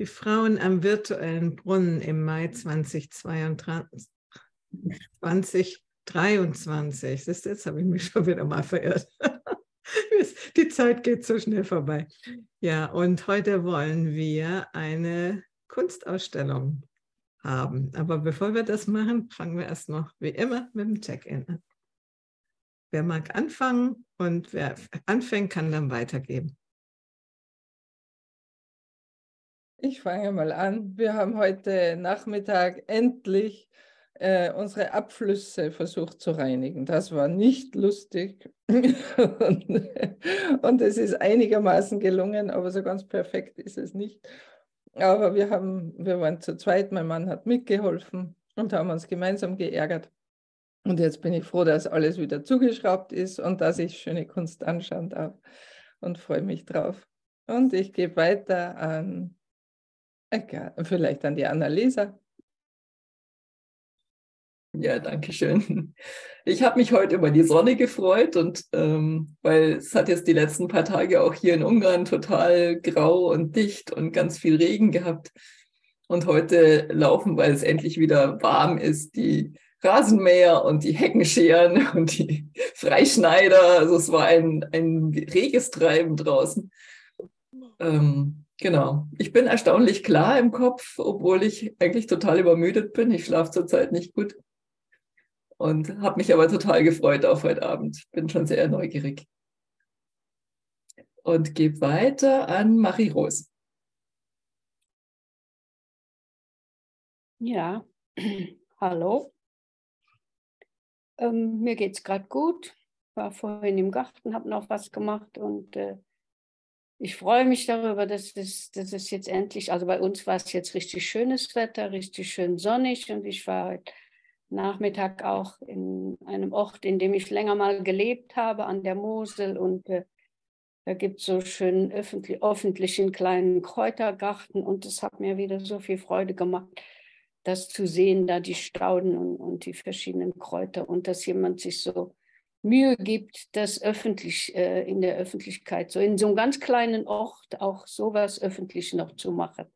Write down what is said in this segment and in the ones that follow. Die Frauen am virtuellen Brunnen im Mai 2023. Siehst du, jetzt habe ich mich schon wieder mal verirrt. Die Zeit geht so schnell vorbei. Ja, und heute wollen wir eine Kunstausstellung haben. Aber bevor wir das machen, fangen wir erst noch wie immer mit dem Check-in an. Wer mag anfangen und wer anfängt, kann dann weitergeben. Ich fange mal an. Wir haben heute Nachmittag endlich unsere Abflüsse versucht zu reinigen. Das war nicht lustig und es ist einigermaßen gelungen, aber so ganz perfekt ist es nicht. Aber wir waren zu zweit, mein Mann hat mitgeholfen und haben uns gemeinsam geärgert. Und jetzt bin ich froh, dass alles wieder zugeschraubt ist und dass ich schöne Kunst anschauen darf und freue mich drauf. Und ich gebe weiter an vielleicht an die Annalisa. Ja, danke schön. Ich habe mich heute über die Sonne gefreut und weil es hat jetzt die letzten paar Tage auch hier in Ungarn total grau und dicht und ganz viel Regen gehabt. Und heute laufen, weil es endlich wieder warm ist, die Rasenmäher und die Heckenscheren und die Freischneider. Also es war ein reges Treiben draußen. Genau. Ich bin erstaunlich klar im Kopf, obwohl ich eigentlich total übermüdet bin. Ich schlafe zurzeit nicht gut. Und habe mich aber total gefreut auf heute Abend. Bin schon sehr neugierig. Und gebe weiter an Marie-Rose. Ja, hallo. Mir geht es gerade gut. War vorhin im Garten, habe noch was gemacht und ich freue mich darüber, dass es jetzt endlich, also bei uns war es jetzt richtig schönes Wetter, richtig schön sonnig und ich war heute Nachmittag auch in einem Ort, in dem ich länger mal gelebt habe, an der Mosel. Und da gibt es so schönen öffentlichen kleinen Kräutergarten. Und es hat mir wieder so viel Freude gemacht, das zu sehen, da die Stauden und die verschiedenen Kräuter. Und dass jemand sich so Mühe gibt, das öffentlich in der Öffentlichkeit, so in so einem ganz kleinen Ort auch sowas öffentlich noch zu machen.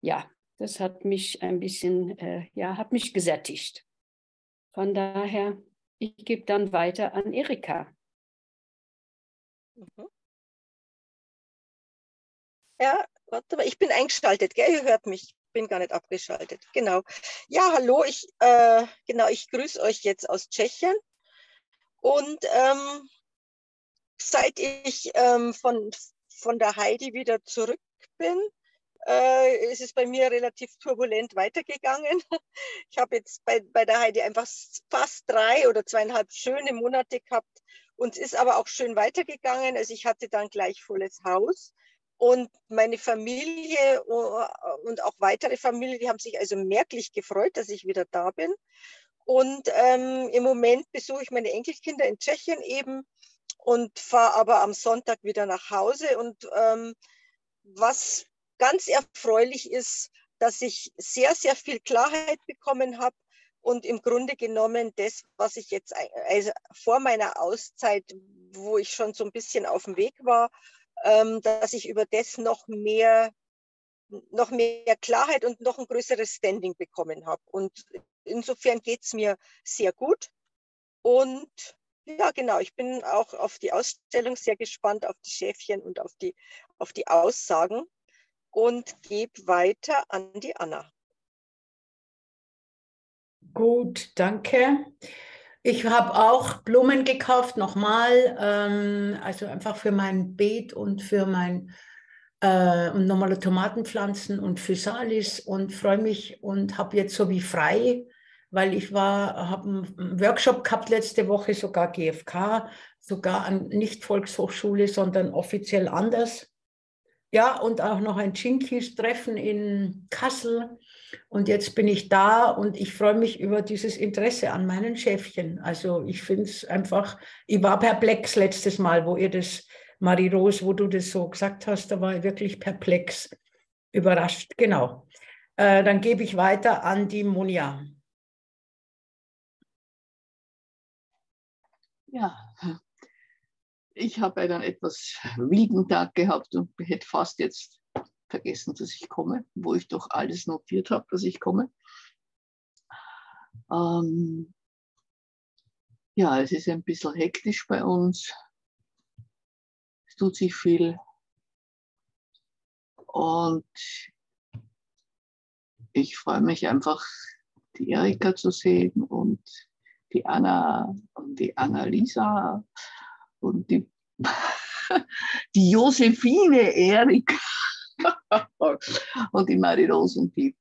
Ja, das hat mich ein bisschen, hat mich gesättigt. Von daher, ich gebe dann weiter an Erika. Ja, warte mal, ich bin eingeschaltet, gell? Ihr hört mich, ich bin gar nicht abgeschaltet. Genau. Ja, hallo, ich grüße euch jetzt aus Tschechien. Und seit ich von der Heidi wieder zurück bin, ist es bei mir relativ turbulent weitergegangen. Ich habe jetzt bei der Heidi einfach fast 3 oder 2,5 schöne Monate gehabt. Uns ist aber auch schön weitergegangen. Also ich hatte dann gleich volles Haus. Und meine Familie und auch weitere Familien, die haben sich also merklich gefreut, dass ich wieder da bin. Und im Moment besuche ich meine Enkelkinder in Tschechien eben und fahre aber am Sonntag wieder nach Hause. Und was ganz erfreulich ist, dass ich sehr, sehr viel Klarheit bekommen habe und im Grunde genommen das, was ich jetzt also vor meiner Auszeit, wo ich schon so ein bisschen auf dem Weg war, dass ich über das noch mehr Klarheit und noch ein größeres Standing bekommen habe. Und insofern geht es mir sehr gut. Und ja, genau, ich bin auch auf die Ausstellung sehr gespannt, auf die Schäfchen und auf die Aussagen und gebe weiter an die Anna. Gut, danke. Ich habe auch Blumen gekauft, nochmal, also einfach für mein Beet und für mein und normale Tomatenpflanzen und Physalis und freue mich und habe jetzt so wie frei, weil ich habe einen Workshop gehabt letzte Woche, sogar GfK, sogar an nicht Volkshochschule, sondern offiziell anders. Ja, und auch noch ein Jinkies-Treffen in Kassel und jetzt bin ich da und ich freue mich über dieses Interesse an meinen Schäfchen. Also ich finde es einfach, ich war perplex letztes Mal, wo ihr das Marie-Rose, wo du das so gesagt hast, da war ich wirklich perplex, überrascht, genau. Dann gebe ich weiter an die Monia. Ja, ich habe einen etwas wilden Tag gehabt und hätte fast jetzt vergessen, dass ich komme, wo ich doch alles notiert habe, dass ich komme. Ja, es ist ein bisschen hektisch bei uns. Es tut sich viel. Und ich freue mich einfach, die Erika zu sehen und die Anna und die Annalisa und die Josephine Enrica und die Marie-Rose und die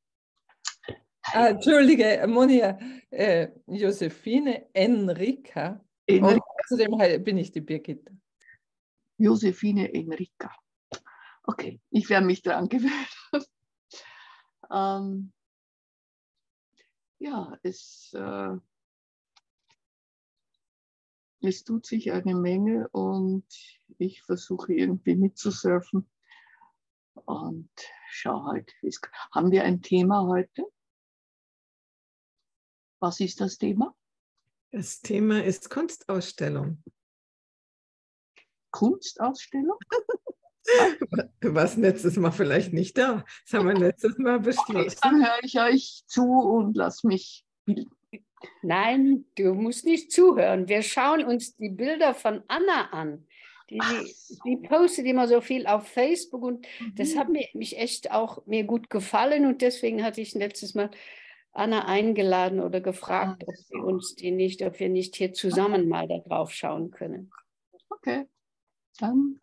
Heidi. Entschuldige, Monia, Josephine Enrica. Und außerdem bin ich die Birgit. Josephine Enrica. Okay, ich werde mich daran gewöhnen. Ja, es tut sich eine Menge und ich versuche irgendwie mitzusurfen und schaue halt. Haben wir ein Thema heute? Was ist das Thema? Das Thema ist Kunstausstellung. Kunstausstellung? Was letztes Mal vielleicht nicht da. Das haben wir letztes Mal beschlossen. Okay, dann höre ich euch zu und lass mich bilden. Nein, du musst nicht zuhören. Wir schauen uns die Bilder von Anna an. Die postet immer so viel auf Facebook und das hat mich echt auch gut gefallen und deswegen hatte ich letztes Mal Anna eingeladen oder gefragt, ob wir nicht hier zusammen mal da drauf schauen können. Okay, dann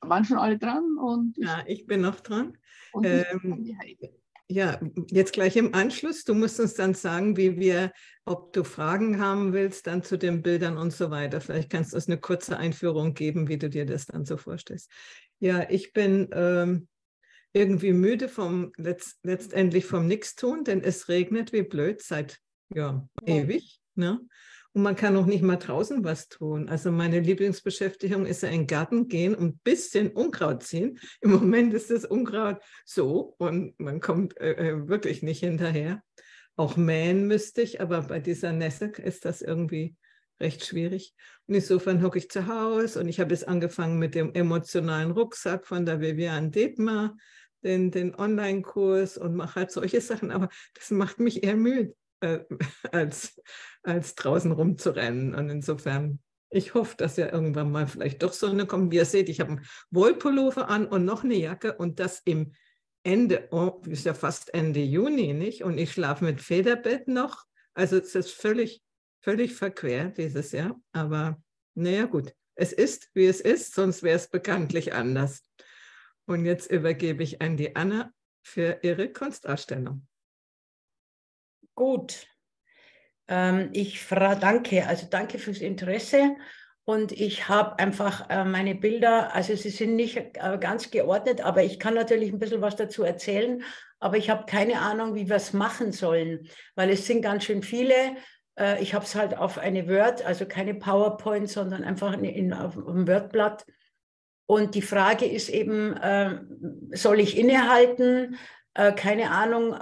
waren schon alle dran? Und ja, ich bin noch dran. Und die Heidi. Ja, jetzt gleich im Anschluss. Du musst uns dann sagen, ob du Fragen haben willst, dann zu den Bildern und so weiter. Vielleicht kannst du uns eine kurze Einführung geben, wie du dir das dann so vorstellst. Ja, ich bin irgendwie müde vom letztendlich vom Nichtstun, denn es regnet wie blöd seit ewig. Ne? Und man kann auch nicht mal draußen was tun. Also meine Lieblingsbeschäftigung ist ja in den Garten gehen und ein bisschen Unkraut ziehen. Im Moment ist das Unkraut so und man kommt wirklich nicht hinterher. Auch mähen müsste ich, aber bei dieser Nässe ist das irgendwie recht schwierig. Und insofern hocke ich zu Hause und ich habe jetzt angefangen mit dem emotionalen Rucksack von der Vivian Dittmar, den Online-Kurs und mache halt solche Sachen. Aber das macht mich eher müde, als draußen rumzurennen. Und insofern, ich hoffe, dass ja irgendwann mal vielleicht doch Sonne kommt. Wie ihr seht, ich habe einen Wollpullover an und noch eine Jacke und das ist ja fast Ende Juni, nicht? Und ich schlafe mit Federbett noch. Also es ist völlig, völlig verquert dieses Jahr. Aber naja, gut. Es ist, wie es ist, sonst wäre es bekanntlich anders. Und jetzt übergebe ich an die Anna für ihre Kunstausstellung. Gut, ich danke, also danke fürs Interesse und ich habe einfach meine Bilder, also sie sind nicht ganz geordnet, aber ich kann natürlich ein bisschen was dazu erzählen, aber ich habe keine Ahnung, wie wir es machen sollen, weil es sind ganz schön viele. Ich habe es halt auf eine Word, also keine PowerPoint, sondern einfach auf einem Wordblatt und die Frage ist eben, soll ich innehalten? Keine Ahnung,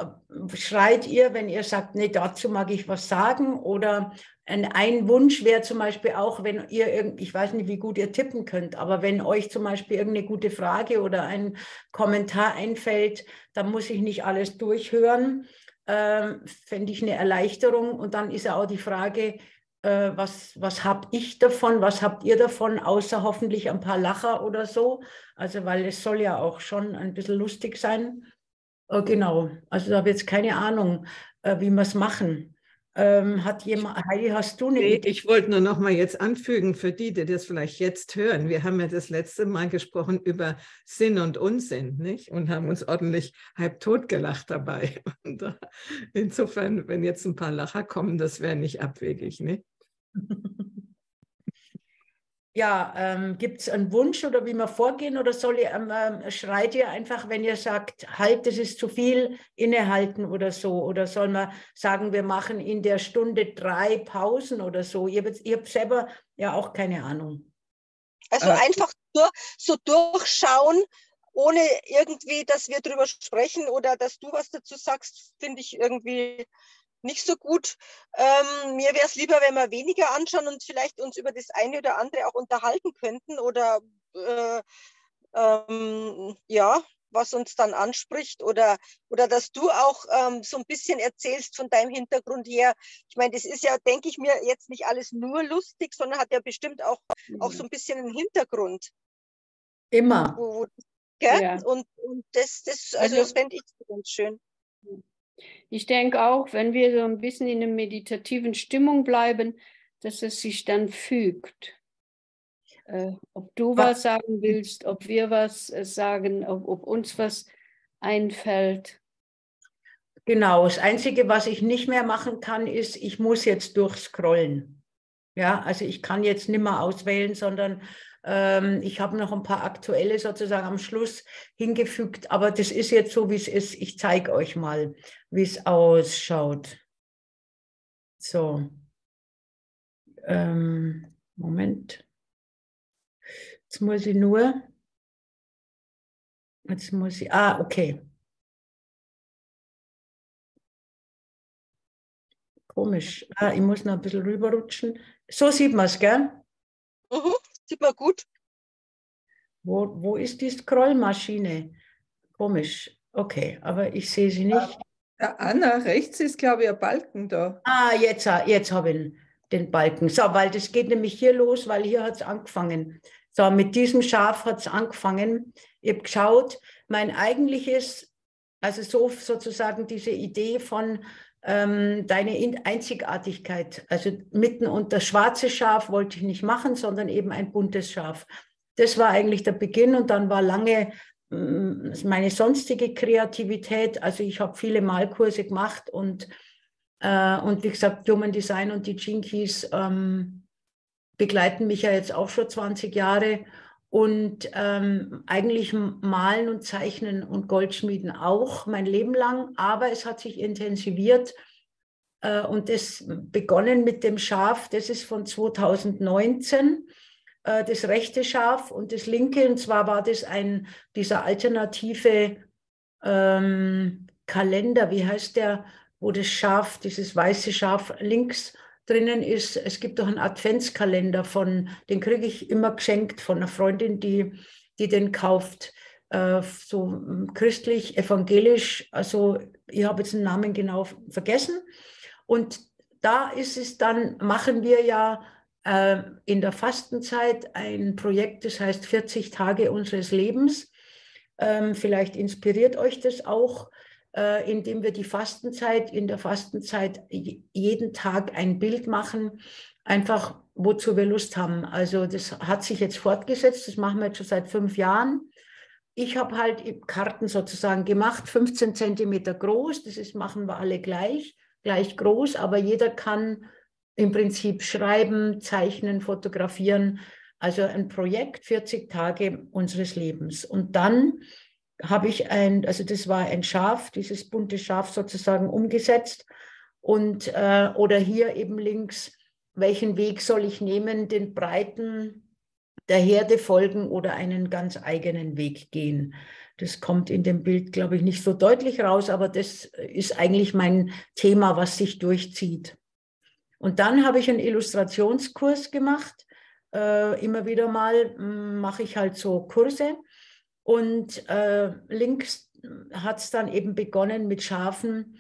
schreit ihr, wenn ihr sagt, nee, dazu mag ich was sagen? Oder ein Wunsch wäre zum Beispiel auch, wenn ihr, ich weiß nicht, wie gut ihr tippen könnt, aber wenn euch zum Beispiel irgendeine gute Frage oder ein Kommentar einfällt, dann muss ich nicht alles durchhören, fände ich eine Erleichterung. Und dann ist ja auch die Frage, was habe ich davon, was habt ihr davon, außer hoffentlich ein paar Lacher oder so. Also, weil es soll ja auch schon ein bisschen lustig sein. Genau, also da habe ich jetzt keine Ahnung, wie wir es machen. Heidi, hast du eine Idee? Ich wollte nur noch mal jetzt anfügen, für die das vielleicht jetzt hören. Wir haben ja das letzte Mal gesprochen über Sinn und Unsinn, nicht? Und haben uns ordentlich halbtot gelacht dabei. Und insofern, wenn jetzt ein paar Lacher kommen, das wäre nicht abwegig, nicht? Ja, gibt es einen Wunsch oder wie wir vorgehen oder schreit ihr einfach, wenn ihr sagt, halt, das ist zu viel, innehalten oder so? Oder soll man sagen, wir machen in der Stunde 3 Pausen oder so? Ihr habt selber ja auch keine Ahnung. Also einfach so durchschauen, ohne irgendwie, dass wir drüber sprechen oder dass du was dazu sagst, finde ich irgendwie nicht so gut. Mir wäre es lieber, wenn wir weniger anschauen und vielleicht uns über das eine oder andere auch unterhalten könnten oder ja, was uns dann anspricht, oder dass du auch so ein bisschen erzählst von deinem Hintergrund her. Ich meine, das ist ja, denke ich mir, jetzt nicht alles nur lustig, sondern hat ja bestimmt auch so ein bisschen einen Hintergrund. Immer. Ja. Und das, also das fände ich ganz schön. Ich denke auch, wenn wir so ein bisschen in einer meditativen Stimmung bleiben, dass es sich dann fügt. Ob du was sagen willst, ob wir was sagen, ob uns was einfällt. Genau, das Einzige, was ich nicht mehr machen kann, ist, ich muss jetzt durchscrollen. Ja, also ich kann jetzt nicht mehr auswählen, sondern ich habe noch ein paar aktuelle sozusagen am Schluss hingefügt. Aber das ist jetzt so, wie es ist. Ich zeige euch mal, wie es ausschaut. So. Moment. Jetzt muss ich, okay. Komisch. Ich muss noch ein bisschen rüberrutschen. So sieht man es, gell? Mhm, sieht man gut. Wo ist die Scrollmaschine? Komisch. Okay, aber ich sehe sie nicht. Anna, rechts ist, glaube ich, ein Balken da. Jetzt habe ich den Balken. So, weil das geht nämlich hier los, weil hier hat es angefangen. So, mit diesem Schaf hat es angefangen. Ich habe geschaut, mein eigentliches, also so sozusagen diese Idee von deine Einzigartigkeit. Also mitten unter das schwarze Schaf wollte ich nicht machen, sondern eben ein buntes Schaf. Das war eigentlich der Beginn, und dann war lange meine sonstige Kreativität. Also ich habe viele Malkurse gemacht und wie gesagt, Human Design und die Jinkies begleiten mich ja jetzt auch schon 20 Jahre. Und eigentlich Malen und Zeichnen und Goldschmieden auch mein Leben lang. Aber es hat sich intensiviert und es begonnen mit dem Schaf. Das ist von 2019, das rechte Schaf und das linke. Und zwar war das dieser alternative Kalender, wie heißt der, wo das Schaf, dieses weiße Schaf links drinnen ist. Es gibt doch einen Adventskalender, den kriege ich immer geschenkt von einer Freundin, die den kauft. So christlich, evangelisch, also ich habe jetzt den Namen genau vergessen. Und da ist es dann, machen wir ja in der Fastenzeit ein Projekt, das heißt 40 Tage unseres Lebens. Vielleicht inspiriert euch das auch, indem wir in der Fastenzeit jeden Tag ein Bild machen, einfach wozu wir Lust haben. Also das hat sich jetzt fortgesetzt, das machen wir jetzt schon seit 5 Jahren. Ich habe halt Karten sozusagen gemacht, 15 Zentimeter groß, machen wir alle gleich groß, aber jeder kann im Prinzip schreiben, zeichnen, fotografieren. Also ein Projekt, 40 Tage unseres Lebens. Und dann habe ich also das war ein Schaf, dieses bunte Schaf sozusagen umgesetzt, und oder hier eben links, welchen Weg soll ich nehmen, den breiten der Herde folgen oder einen ganz eigenen Weg gehen. Das kommt in dem Bild, glaube ich, nicht so deutlich raus, aber das ist eigentlich mein Thema, was sich durchzieht. Und dann habe ich einen Illustrationskurs gemacht. Immer wieder mal mache ich halt so Kurse. Und links hat es dann eben begonnen mit Schafen.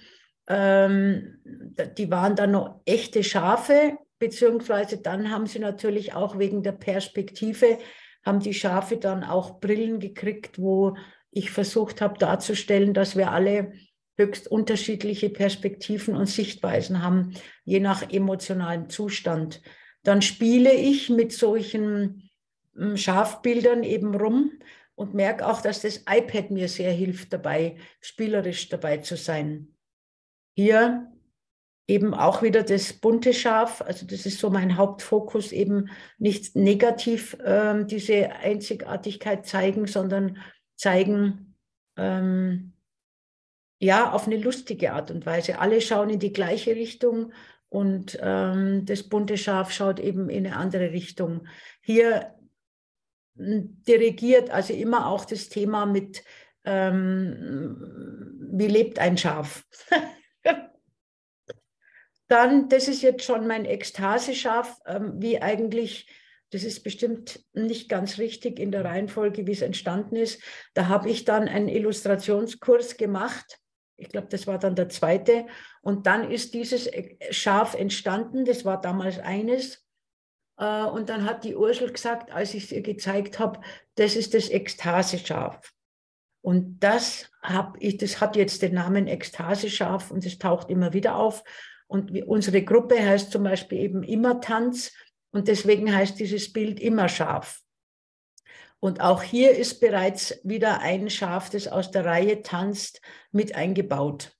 Die waren dann noch echte Schafe, beziehungsweise dann haben sie natürlich auch wegen der Perspektive, haben die Schafe dann auch Brillen gekriegt, wo ich versucht habe darzustellen, dass wir alle höchst unterschiedliche Perspektiven und Sichtweisen haben, je nach emotionalem Zustand. Dann spiele ich mit solchen Schafbildern eben rum. Und merke auch, dass das iPad mir sehr hilft dabei, spielerisch dabei zu sein. Hier eben auch wieder das bunte Schaf. Also das ist so mein Hauptfokus, eben nicht negativ diese Einzigartigkeit zeigen, sondern zeigen, ja, auf eine lustige Art und Weise. Alle schauen in die gleiche Richtung und das bunte Schaf schaut eben in eine andere Richtung. Hier dirigiert, also immer auch das Thema mit, wie lebt ein Schaf? Dann, das ist jetzt schon mein Ekstase-Schaf, wie eigentlich Das ist bestimmt nicht ganz richtig in der Reihenfolge, wie es entstanden ist. Da habe ich dann einen Illustrationskurs gemacht. Ich glaube, das war dann der zweite. Und dann ist dieses Schaf entstanden. Das war damals eines. Und dann hat die Ursel gesagt, als ich es ihr gezeigt habe, das ist das Ekstase-Schaf. Und das hat jetzt den Namen Ekstase-Schaf und es taucht immer wieder auf. Und unsere Gruppe heißt zum Beispiel eben immer Tanz. Und deswegen heißt dieses Bild immer Schaf. Und auch hier ist bereits wieder ein Schaf, das aus der Reihe tanzt, mit eingebaut.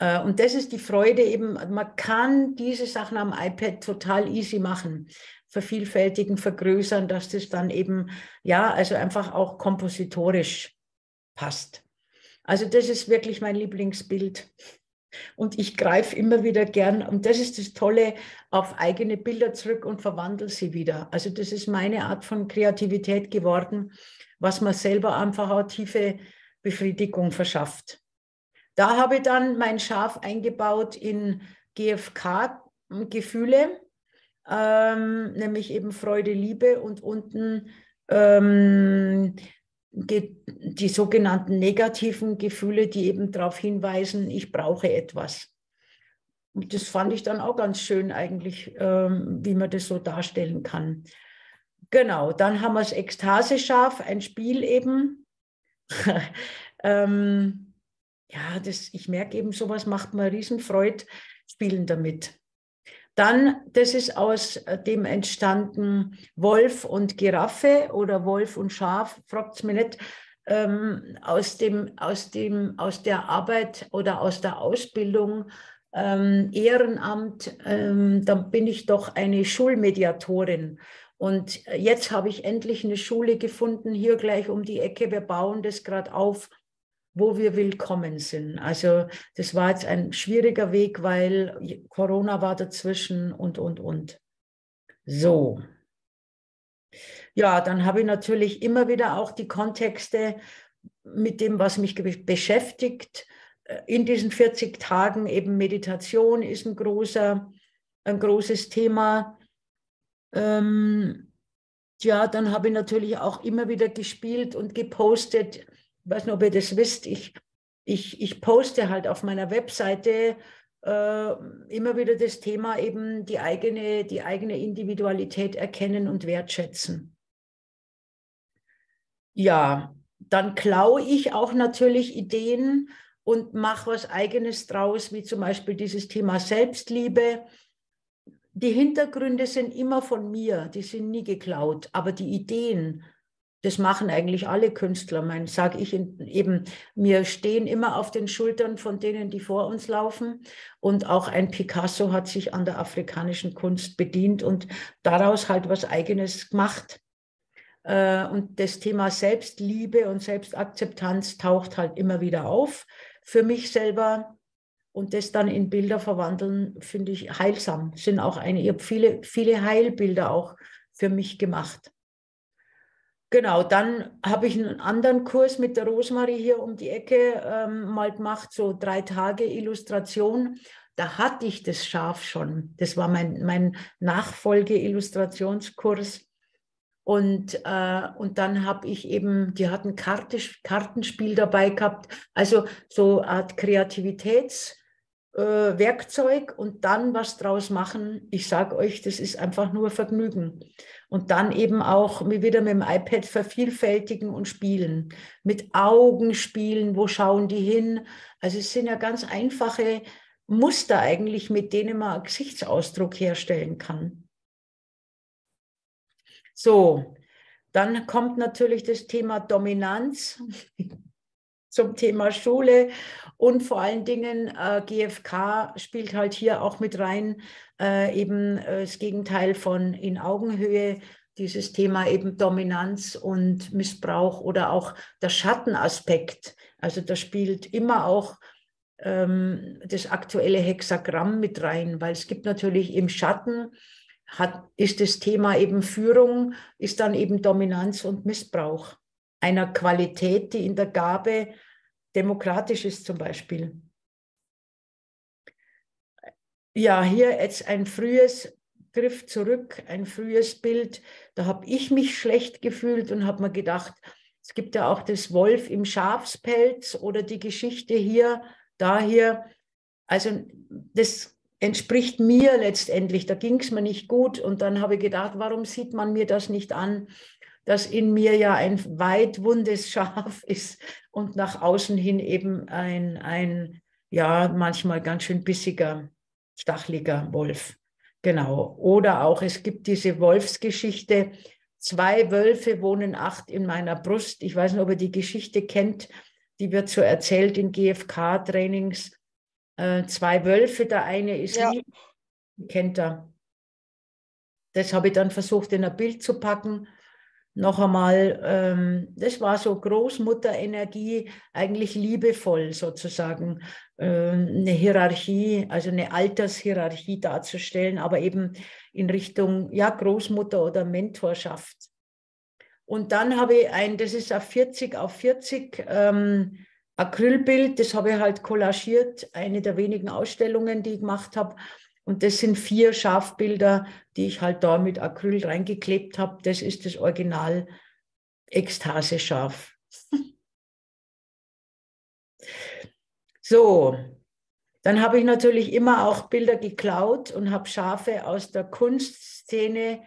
Und das ist die Freude eben, man kann diese Sachen am iPad total easy machen, vervielfältigen, vergrößern, dass das dann eben, ja, also einfach auch kompositorisch passt. Also das ist wirklich mein Lieblingsbild. Und ich greife immer wieder gern, und das ist das Tolle, auf eigene Bilder zurück und verwandle sie wieder. Also das ist meine Art von Kreativität geworden, was mir selber einfach auch tiefe Befriedigung verschafft. Da habe ich dann mein Schaf eingebaut in GfK-Gefühle, nämlich eben Freude, Liebe und unten die sogenannten negativen Gefühle, die eben darauf hinweisen, ich brauche etwas. Und das fand ich dann auch ganz schön eigentlich, wie man das so darstellen kann. Genau, dann haben wir das Ekstase-Schaf, ein Spiel eben. Ja, ich merke eben, sowas macht mir Riesenfreude, spielen damit. Dann, das ist aus dem entstanden Wolf und Giraffe oder Wolf und Schaf, fragt es mir nicht, aus der Arbeit oder aus der Ausbildung, Ehrenamt, dann bin ich doch eine Schulmediatorin. Und jetzt habe ich endlich eine Schule gefunden, hier gleich um die Ecke, wir bauen das gerade auf, wo wir willkommen sind. Also das war jetzt ein schwieriger Weg, weil Corona war dazwischen und. So. Ja, dann habe ich natürlich immer wieder auch die Kontexte mit dem, was mich beschäftigt. In diesen 40 Tagen eben Meditation ist ein großes Thema. Ja, dann habe ich natürlich auch immer wieder gespielt und gepostet. Ich weiß nicht, ob ihr das wisst, ich poste halt auf meiner Webseite immer wieder das Thema eben die eigene Individualität erkennen und wertschätzen. Ja, dann klaue ich auch natürlich Ideen und mache was Eigenes draus, wie zum Beispiel dieses Thema Selbstliebe. Die Hintergründe sind immer von mir, die sind nie geklaut, aber die Ideen, das machen eigentlich alle Künstler, sage ich eben. Wir stehen immer auf den Schultern von denen, die vor uns laufen. Und auch ein Picasso hat sich an der afrikanischen Kunst bedient und daraus halt was Eigenes gemacht. Und das Thema Selbstliebe und Selbstakzeptanz taucht halt immer wieder auf für mich selber. Und das dann in Bilder verwandeln, finde ich heilsam. Ich habe viele, viele Heilbilder auch für mich gemacht. Genau, dann habe ich einen anderen Kurs mit der Rosemarie hier um die Ecke mal gemacht, so 3 Tage Illustration. Da hatte ich das Schaf schon. Das war mein Nachfolge-Illustrationskurs. Und dann habe ich eben, die hatten Kartenspiel dabei gehabt, also so eine Art Kreativitätswerkzeug und dann was draus machen. Ich sage euch, das ist einfach nur Vergnügen. Und dann eben auch wieder mit dem iPad vervielfältigen und spielen. Mit Augen spielen, wo schauen die hin? Also es sind ja ganz einfache Muster eigentlich, mit denen man einen Gesichtsausdruck herstellen kann. So, dann kommt natürlich das Thema Dominanz zum Thema Schule und vor allen Dingen GfK spielt halt hier auch mit rein, eben das Gegenteil von in Augenhöhe, dieses Thema eben Dominanz und Missbrauch oder auch der Schattenaspekt. Also da spielt immer auch das aktuelle Hexagramm mit rein, weil es gibt natürlich im Schatten, ist das Thema eben Führung, ist dann eben Dominanz und Missbrauch einer Qualität, die in der Gabe demokratisch ist zum Beispiel. Ja, hier jetzt ein frühes Griff zurück, ein frühes Bild. Da habe ich mich schlecht gefühlt und habe mir gedacht, es gibt ja auch das Wolf im Schafspelz oder die Geschichte hier, da hier. Also das entspricht mir letztendlich, da ging es mir nicht gut. Und dann habe ich gedacht, warum sieht man mir das nicht an, dass in mir ja ein weitwundes Schaf ist und nach außen hin eben ein ja, manchmal ganz schön bissiger, stacheliger Wolf. Genau. Oder auch, es gibt diese Wolfsgeschichte, 2 Wölfe wohnen 8 in meiner Brust. Ich weiß nicht, ob ihr die Geschichte kennt, die wird so erzählt in GfK-Trainings. 2 Wölfe, der eine ist ja lieb, kennt er. Das habe ich dann versucht, in ein Bild zu packen. Noch einmal, das war so Großmutterenergie, eigentlich liebevoll sozusagen, eine Hierarchie, also eine Altershierarchie darzustellen, aber eben in Richtung ja, Großmutter oder Mentorschaft. Und dann habe ich das ist ein 40x40 Acrylbild, das habe ich halt collagiert, eine der wenigen Ausstellungen, die ich gemacht habe. Und das sind 4 Schafbilder, die ich halt da mit Acryl reingeklebt habe. Das ist das Original Ekstase-Schaf. So, dann habe ich natürlich immer auch Bilder geklaut und habe Schafe aus der Kunstszene,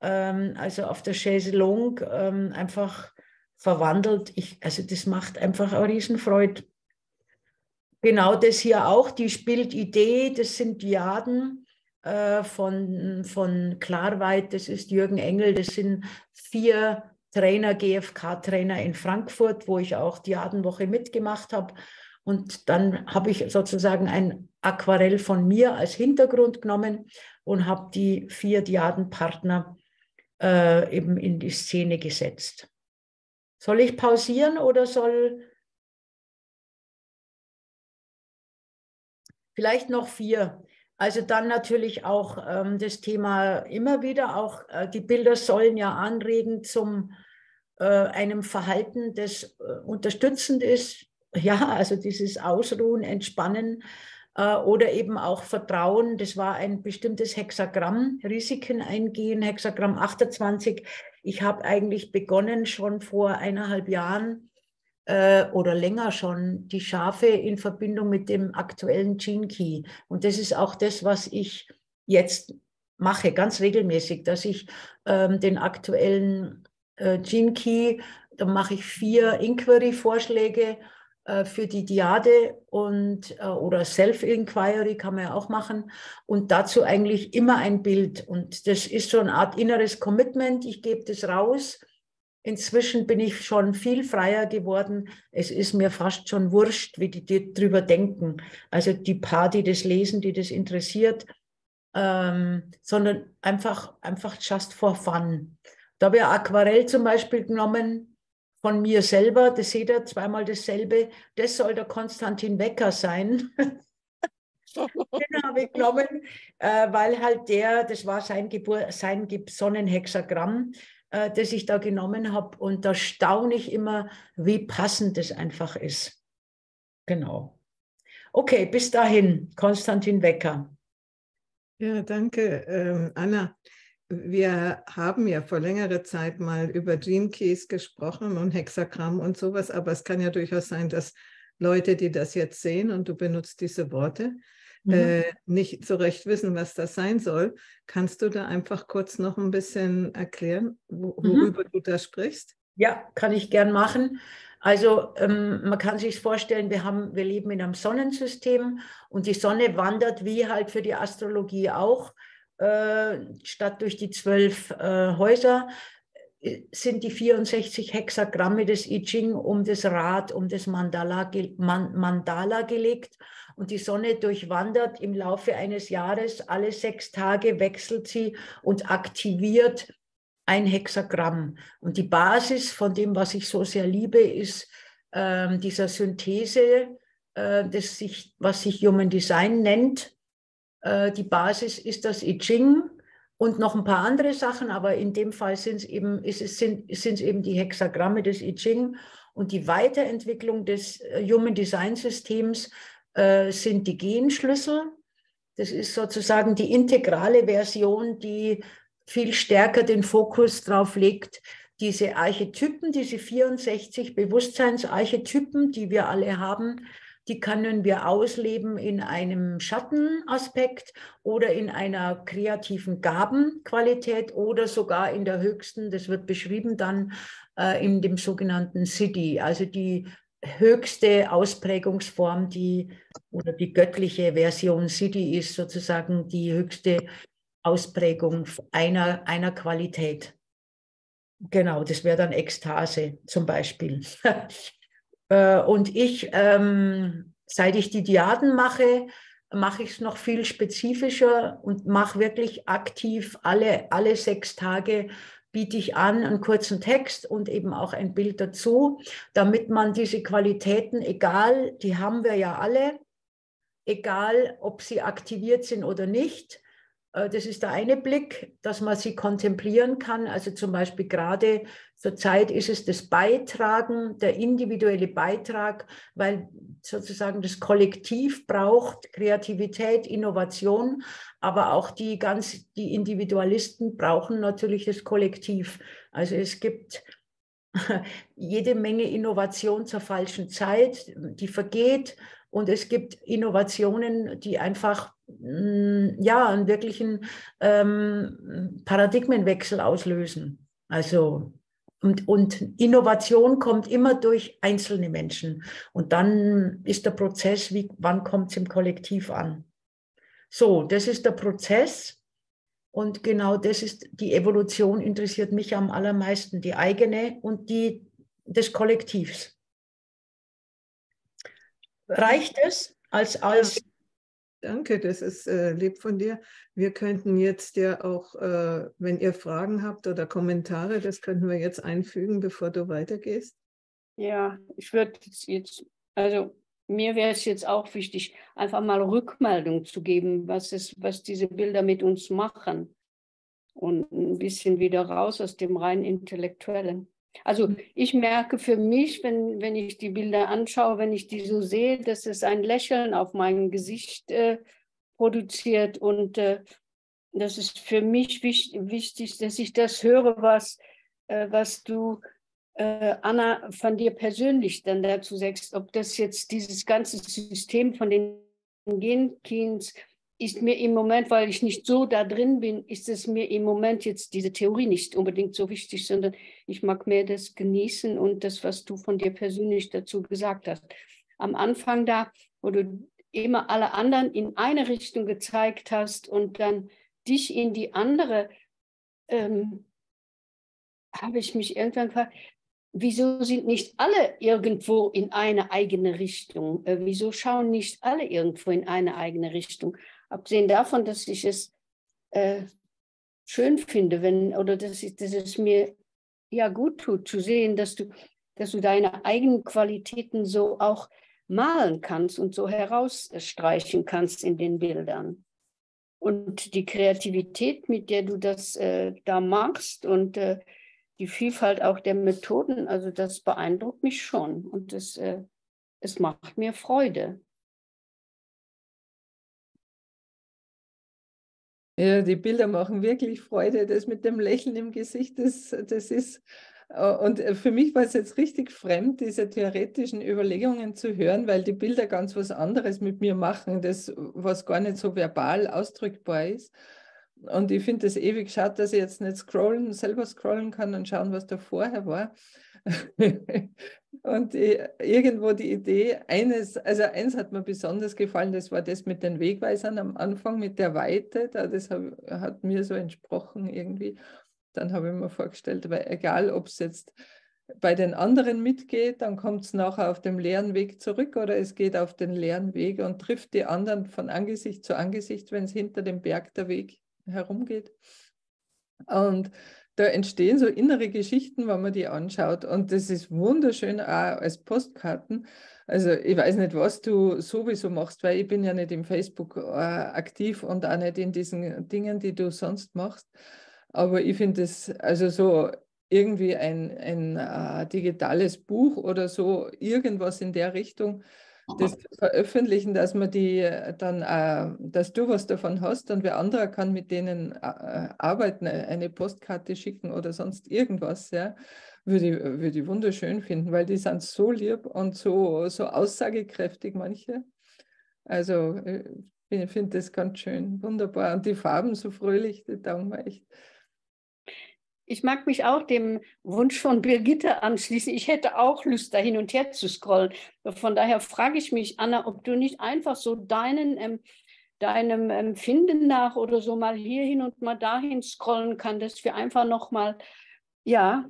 also auf der Chaiselong, einfach verwandelt. Also das macht einfach eine Riesenfreude. Genau das hier auch, die Bildidee, das sind Diaden von Klarweit, das ist Jürgen Engel, das sind 4 Trainer, GfK-Trainer in Frankfurt, wo ich auch Diadenwoche mitgemacht habe. Und dann habe ich sozusagen ein Aquarell von mir als Hintergrund genommen und habe die 4 Diadenpartner eben in die Szene gesetzt. Soll ich pausieren oder soll... Vielleicht noch 4. Also dann natürlich auch das Thema immer wieder, auch die Bilder sollen ja anregen zum einem Verhalten, das unterstützend ist. Ja, also dieses Ausruhen, Entspannen oder eben auch Vertrauen. Das war ein bestimmtes Hexagramm, Risiken eingehen, Hexagramm 28. Ich habe eigentlich begonnen schon vor 1,5 Jahren, oder länger schon, die Schafe in Verbindung mit dem aktuellen Gene-Key. Und das ist auch das, was ich jetzt mache, ganz regelmäßig, dass ich den aktuellen Gene-Key, da mache ich 4 Inquiry-Vorschläge für die Diade und, oder Self-Inquiry kann man ja auch machen. Und dazu eigentlich immer ein Bild. Und das ist so eine Art inneres Commitment. Ich gebe das raus. Inzwischen bin ich schon viel freier geworden. Es ist mir fast schon wurscht, wie die drüber denken. Also die paar, die das lesen, die das interessiert, sondern einfach just for fun. Da habe ich Aquarell zum Beispiel genommen von mir selber. Das seht ihr, zweimal dasselbe. Das soll der Konstantin Wecker sein. Den habe ich genommen, weil halt das war sein Sonnenhexagramm, das ich da genommen habe. Und da staune ich immer, wie passend das einfach ist. Genau. Okay, bis dahin, Konstantin Wecker. Ja, danke, Anna. Wir haben ja vor längerer Zeit mal über Jinkies gesprochen und Hexagramm und sowas, aber es kann ja durchaus sein, dass Leute, die das jetzt sehen, und du benutzt diese Worte, nicht so recht wissen, was das sein soll. Kannst du da einfach kurz noch ein bisschen erklären, worüber du da sprichst? Ja, kann ich gern machen. Also man kann sich vorstellen, wir leben in einem Sonnensystem und die Sonne wandert, wie halt für die Astrologie auch, statt durch die 12 Häuser, sind die 64 Hexagramme des I Ching um das Rad, um das Mandala gelegt. Und die Sonne durchwandert im Laufe eines Jahres, alle 6 Tage wechselt sie und aktiviert ein Hexagramm. Und die Basis von dem, was ich so sehr liebe, ist dieser Synthese, was sich Human Design nennt. Die Basis ist das I Ching und noch ein paar andere Sachen, aber in dem Fall sind es eben die Hexagramme des I Ching. Und die Weiterentwicklung des Human Design Systems sind die Genschlüssel, Das ist sozusagen die integrale Version, die viel stärker den Fokus drauf legt, diese Archetypen, diese 64 Bewusstseinsarchetypen, die wir alle haben, die können wir ausleben in einem Schattenaspekt oder in einer kreativen Gabenqualität oder sogar in der höchsten, das wird beschrieben dann in dem sogenannten Siddhi, also die höchste Ausprägungsform, die oder die göttliche Version Siddhi ist sozusagen die höchste Ausprägung einer Qualität. Genau, das wäre dann Ekstase zum Beispiel. Und ich, seit ich die Diaden mache, mache ich es noch viel spezifischer und mache wirklich aktiv alle 6 Tage, biete ich an einen kurzen Text und eben auch ein Bild dazu, damit man diese Qualitäten, egal, die haben wir ja alle, egal ob sie aktiviert sind oder nicht, das ist der eine Blick, dass man sie kontemplieren kann. Also zum Beispiel gerade zur Zeit ist es das Beitragen, der individuelle Beitrag, weil sozusagen das Kollektiv braucht Kreativität, Innovation, aber auch die Individualisten brauchen natürlich das Kollektiv. Also es gibt jede Menge Innovation zur falschen Zeit, die vergeht. Und es gibt Innovationen, die einfach ja, einen wirklichen Paradigmenwechsel auslösen. Also, und Innovation kommt immer durch einzelne Menschen. Und dann ist der Prozess, wann kommt es im Kollektiv an? So, das ist der Prozess. Und genau das ist die Evolution, interessiert mich am allermeisten, die eigene und die des Kollektivs. Reicht es als Danke, das ist lieb von dir. Wir könnten jetzt ja auch, wenn ihr Fragen habt oder Kommentare, das könnten wir jetzt einfügen, bevor du weitergehst. Ja, ich würde jetzt, also mir wäre es jetzt auch wichtig, einfach mal Rückmeldung zu geben, was diese Bilder mit uns machen. Und ein bisschen wieder raus aus dem rein Intellektuellen. Also ich merke für mich, wenn ich die Bilder anschaue, wenn ich die so sehe, dass es ein Lächeln auf meinem Gesicht produziert. Und das ist für mich wichtig, dass ich das höre, was du, Anna, von dir persönlich dann dazu sagst. Ob das jetzt dieses ganze System von den Gene-Keys ist mir im Moment, weil ich nicht so da drin bin, ist es mir im Moment jetzt diese Theorie nicht unbedingt so wichtig, sondern ich mag mehr das genießen und das, was du von dir persönlich dazu gesagt hast. Am Anfang da, wo du immer alle anderen in eine Richtung gezeigt hast und dann dich in die andere, habe ich mich irgendwann gefragt, wieso sind nicht alle irgendwo in eine eigene Richtung? Wieso schauen nicht alle irgendwo in eine eigene Richtung? Abgesehen davon, dass ich es schön finde, dass es mir ja gut tut, zu sehen, dass du deine eigenen Qualitäten so auch malen kannst und so herausstreichen kannst in den Bildern. Und die Kreativität, mit der du das da machst und die Vielfalt auch der Methoden, also das beeindruckt mich schon und es macht mir Freude. Ja, die Bilder machen wirklich Freude, das mit dem Lächeln im Gesicht, das ist, und für mich war es jetzt richtig fremd, diese theoretischen Überlegungen zu hören, weil die Bilder ganz was anderes mit mir machen, das, was gar nicht so verbal ausdrückbar ist. Und ich finde es ewig schade, dass ich jetzt nicht selber scrollen kann und schauen, was da vorher war. Und irgendwo die Idee, eins hat mir besonders gefallen, das war das mit den Wegweisern am Anfang, mit der Weite, das hat mir so entsprochen irgendwie. Dann habe ich mir vorgestellt, weil egal, ob es jetzt bei den anderen mitgeht, dann kommt es nachher auf dem leeren Weg zurück oder es geht auf den leeren Weg und trifft die anderen von Angesicht zu Angesicht, wenn es hinter dem Berg der Weg herumgeht. Und da entstehen so innere Geschichten, wenn man die anschaut. Und das ist wunderschön auch als Postkarten. Also ich weiß nicht, was du sowieso machst, weil ich bin ja nicht im Facebook aktiv und auch nicht in diesen Dingen, die du sonst machst. Aber ich finde es also so irgendwie ein digitales Buch oder so, irgendwas in der Richtung, das veröffentlichen, dass man die dann, dass du was davon hast und wer anderer kann mit denen arbeiten, eine Postkarte schicken oder sonst irgendwas, ja, würde ich wunderschön finden, weil die sind so lieb und so aussagekräftig manche. Also ich finde das ganz schön, wunderbar. Und die Farben so fröhlich, die taugen mir echt. Ich mag mich auch dem Wunsch von Birgitte anschließen. Ich hätte auch Lust, da hin und her zu scrollen. Von daher frage ich mich, Anna, ob du nicht einfach so deinem Empfinden nach oder so mal hierhin und mal dahin scrollen kannst, dass wir einfach nochmal, ja,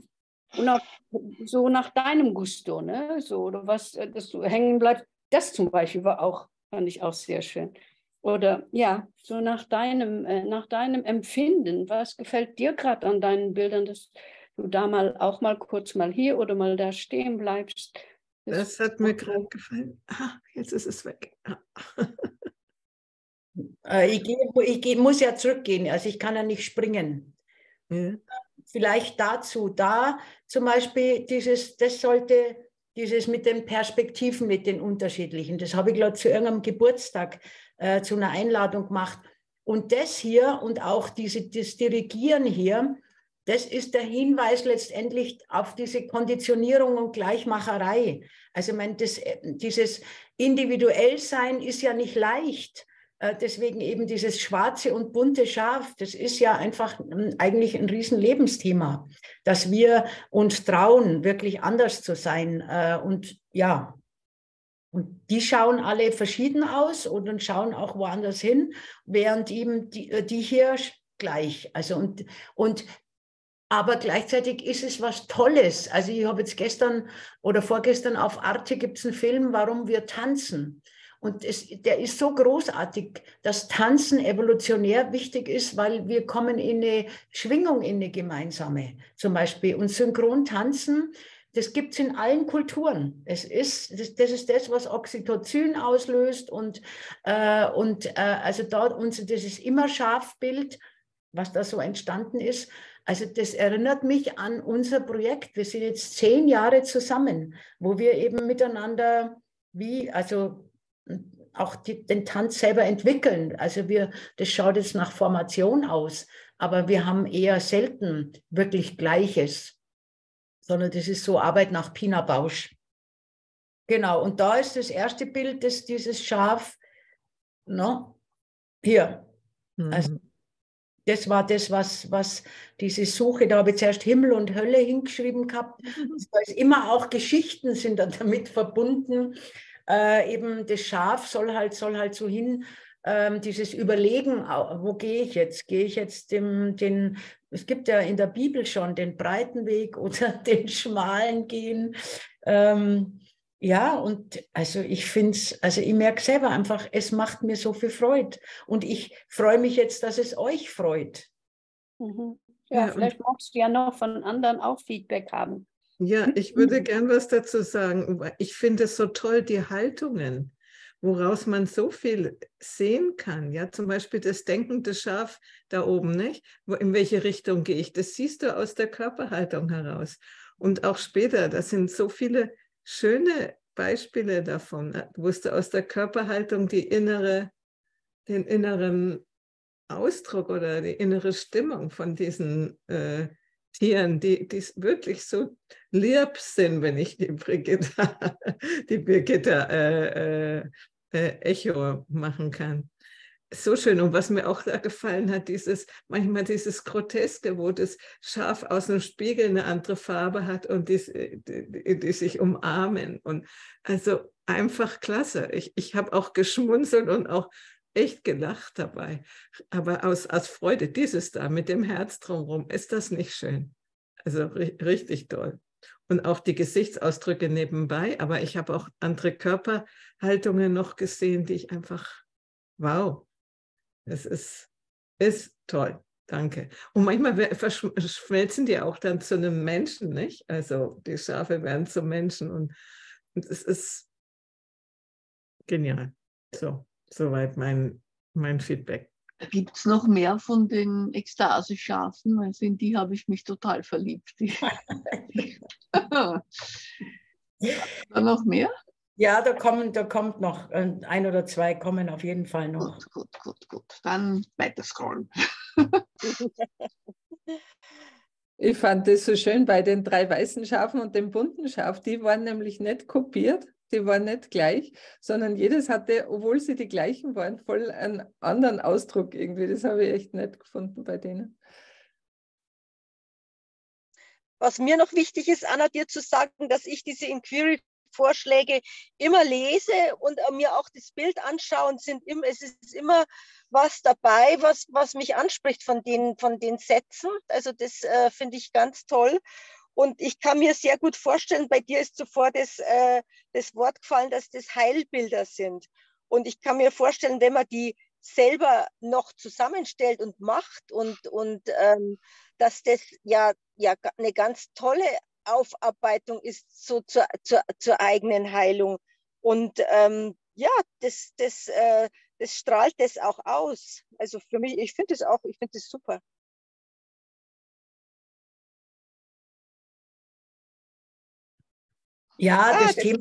so nach deinem Gusto, ne? So, oder was, dass du hängen bleibst. Das zum Beispiel war auch, fand ich auch sehr schön. Oder ja, so nach deinem Empfinden, was gefällt dir gerade an deinen Bildern, dass du da mal auch mal kurz mal hier oder mal da stehen bleibst. Das hat mir gerade gefallen. Ah, jetzt ist es weg. Ich muss ja zurückgehen, also ich kann ja nicht springen. Ja. Vielleicht dazu, da zum Beispiel dieses mit den Perspektiven, mit den unterschiedlichen, das habe ich gerade zu irgendeinem Geburtstag zu einer Einladung gemacht. Und das hier und auch das Dirigieren hier, das ist der Hinweis letztendlich auf diese Konditionierung und Gleichmacherei. Also ich meine, dieses Individuellsein ist ja nicht leicht. Deswegen eben dieses schwarze und bunte Schaf, das ist ja einfach eigentlich ein riesen Lebensthema, dass wir uns trauen, wirklich anders zu sein. Und ja, und die schauen alle verschieden aus und schauen auch woanders hin, während eben die hier gleich. Also aber gleichzeitig ist es was Tolles. Also ich habe jetzt gestern oder vorgestern auf Arte gibt es einen Film, Warum wir tanzen. Und der ist so großartig, dass Tanzen evolutionär wichtig ist, weil wir kommen in eine Schwingung, in eine gemeinsame zum Beispiel. Und Synchrontanzen, das gibt es in allen Kulturen. Das ist das, was Oxytocin auslöst. Also dort unser dieses Immer-Scharf-Bild, was da so entstanden ist. Also das erinnert mich an unser Projekt. Wir sind jetzt 10 Jahre zusammen, wo wir eben miteinander auch den Tanz selber entwickeln. Also das schaut jetzt nach Formation aus, aber wir haben eher selten wirklich Gleiches, sondern das ist so Arbeit nach Pina Bausch. Genau, und da ist das erste Bild, dieses Schaf, no? Hier. Mhm. Also das war das, was diese Suche, da habe ich zuerst Himmel und Hölle hingeschrieben gehabt. Da ist immer auch Geschichten sind dann damit verbunden. Eben das Schaf soll halt so hin, dieses Überlegen, wo gehe ich jetzt? Gehe ich jetzt es gibt ja in der Bibel schon den breiten Weg oder den schmalen gehen. Ja, und also ich merke selber einfach, es macht mir so viel Freude. Und ich freue mich jetzt, dass es euch freut. Mhm. Ja, vielleicht magst du ja noch von anderen auch Feedback haben. Ja, ich würde gern was dazu sagen. Ich finde es so toll, die Haltungen, woraus man so viel sehen kann. Ja, zum Beispiel das denkende Schaf da oben, nicht? In welche Richtung gehe ich? Das siehst du aus der Körperhaltung heraus. Und auch später, das sind so viele schöne Beispiele davon, wo du aus der Körperhaltung den inneren Ausdruck oder die innere Stimmung von diesen Tieren, die wirklich so lieb sind, wenn ich die Birgitta Echo machen kann. So schön. Und was mir auch da gefallen hat, manchmal dieses Groteske, wo das Schaf aus dem Spiegel eine andere Farbe hat und die sich umarmen. Und also einfach klasse. Ich habe auch geschmunzelt und auch echt gelacht dabei, aber aus Freude, dieses da mit dem Herz drumherum, ist das nicht schön? Also richtig toll. Und auch die Gesichtsausdrücke nebenbei, aber ich habe auch andere Körperhaltungen noch gesehen, die ich einfach, wow, es ist toll, danke. Und manchmal verschmelzen die auch dann zu einem Menschen, nicht? Also die Schafe werden zu Menschen und es ist genial. Soweit mein Feedback. Gibt es noch mehr von den Ekstase-Schafen? Also in die habe ich mich total verliebt. War noch mehr? Ja, da kommt noch ein oder zwei, kommen auf jeden Fall noch. Gut. Dann weiter scrollen. Ich fand das so schön bei den drei weißen Schafen und dem bunten Schaf. Die waren nämlich nicht kopiert, die waren nicht gleich, sondern jedes hatte, obwohl sie die gleichen waren, voll einen anderen Ausdruck irgendwie. Das habe ich echt nett gefunden bei denen. Was mir noch wichtig ist, Anna, dir zu sagen, dass ich diese Inquiry-Vorschläge immer lese und mir auch das Bild anschaue und es ist immer was dabei, was mich anspricht von den Sätzen. Also das finde ich ganz toll. Und ich kann mir sehr gut vorstellen, bei dir ist zuvor das Wort gefallen, dass das Heilbilder sind. Und ich kann mir vorstellen, wenn man die selber noch zusammenstellt und macht und dass das ja eine ganz tolle Aufarbeitung ist so zur eigenen Heilung und das strahlt das auch aus. Also für mich, ich finde das super. Ja, das Thema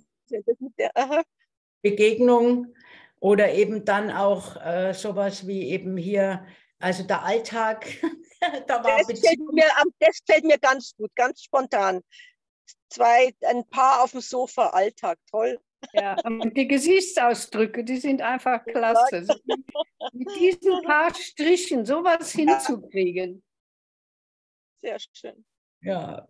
Begegnung oder eben dann auch sowas wie eben hier, also der Alltag. Da war das fällt mir ganz gut, ganz spontan. Ein Paar auf dem Sofa, Alltag, toll. Ja, und die Gesichtsausdrücke, die sind einfach klasse. Mit diesen paar Strichen sowas hinzukriegen. Sehr schön. Ja.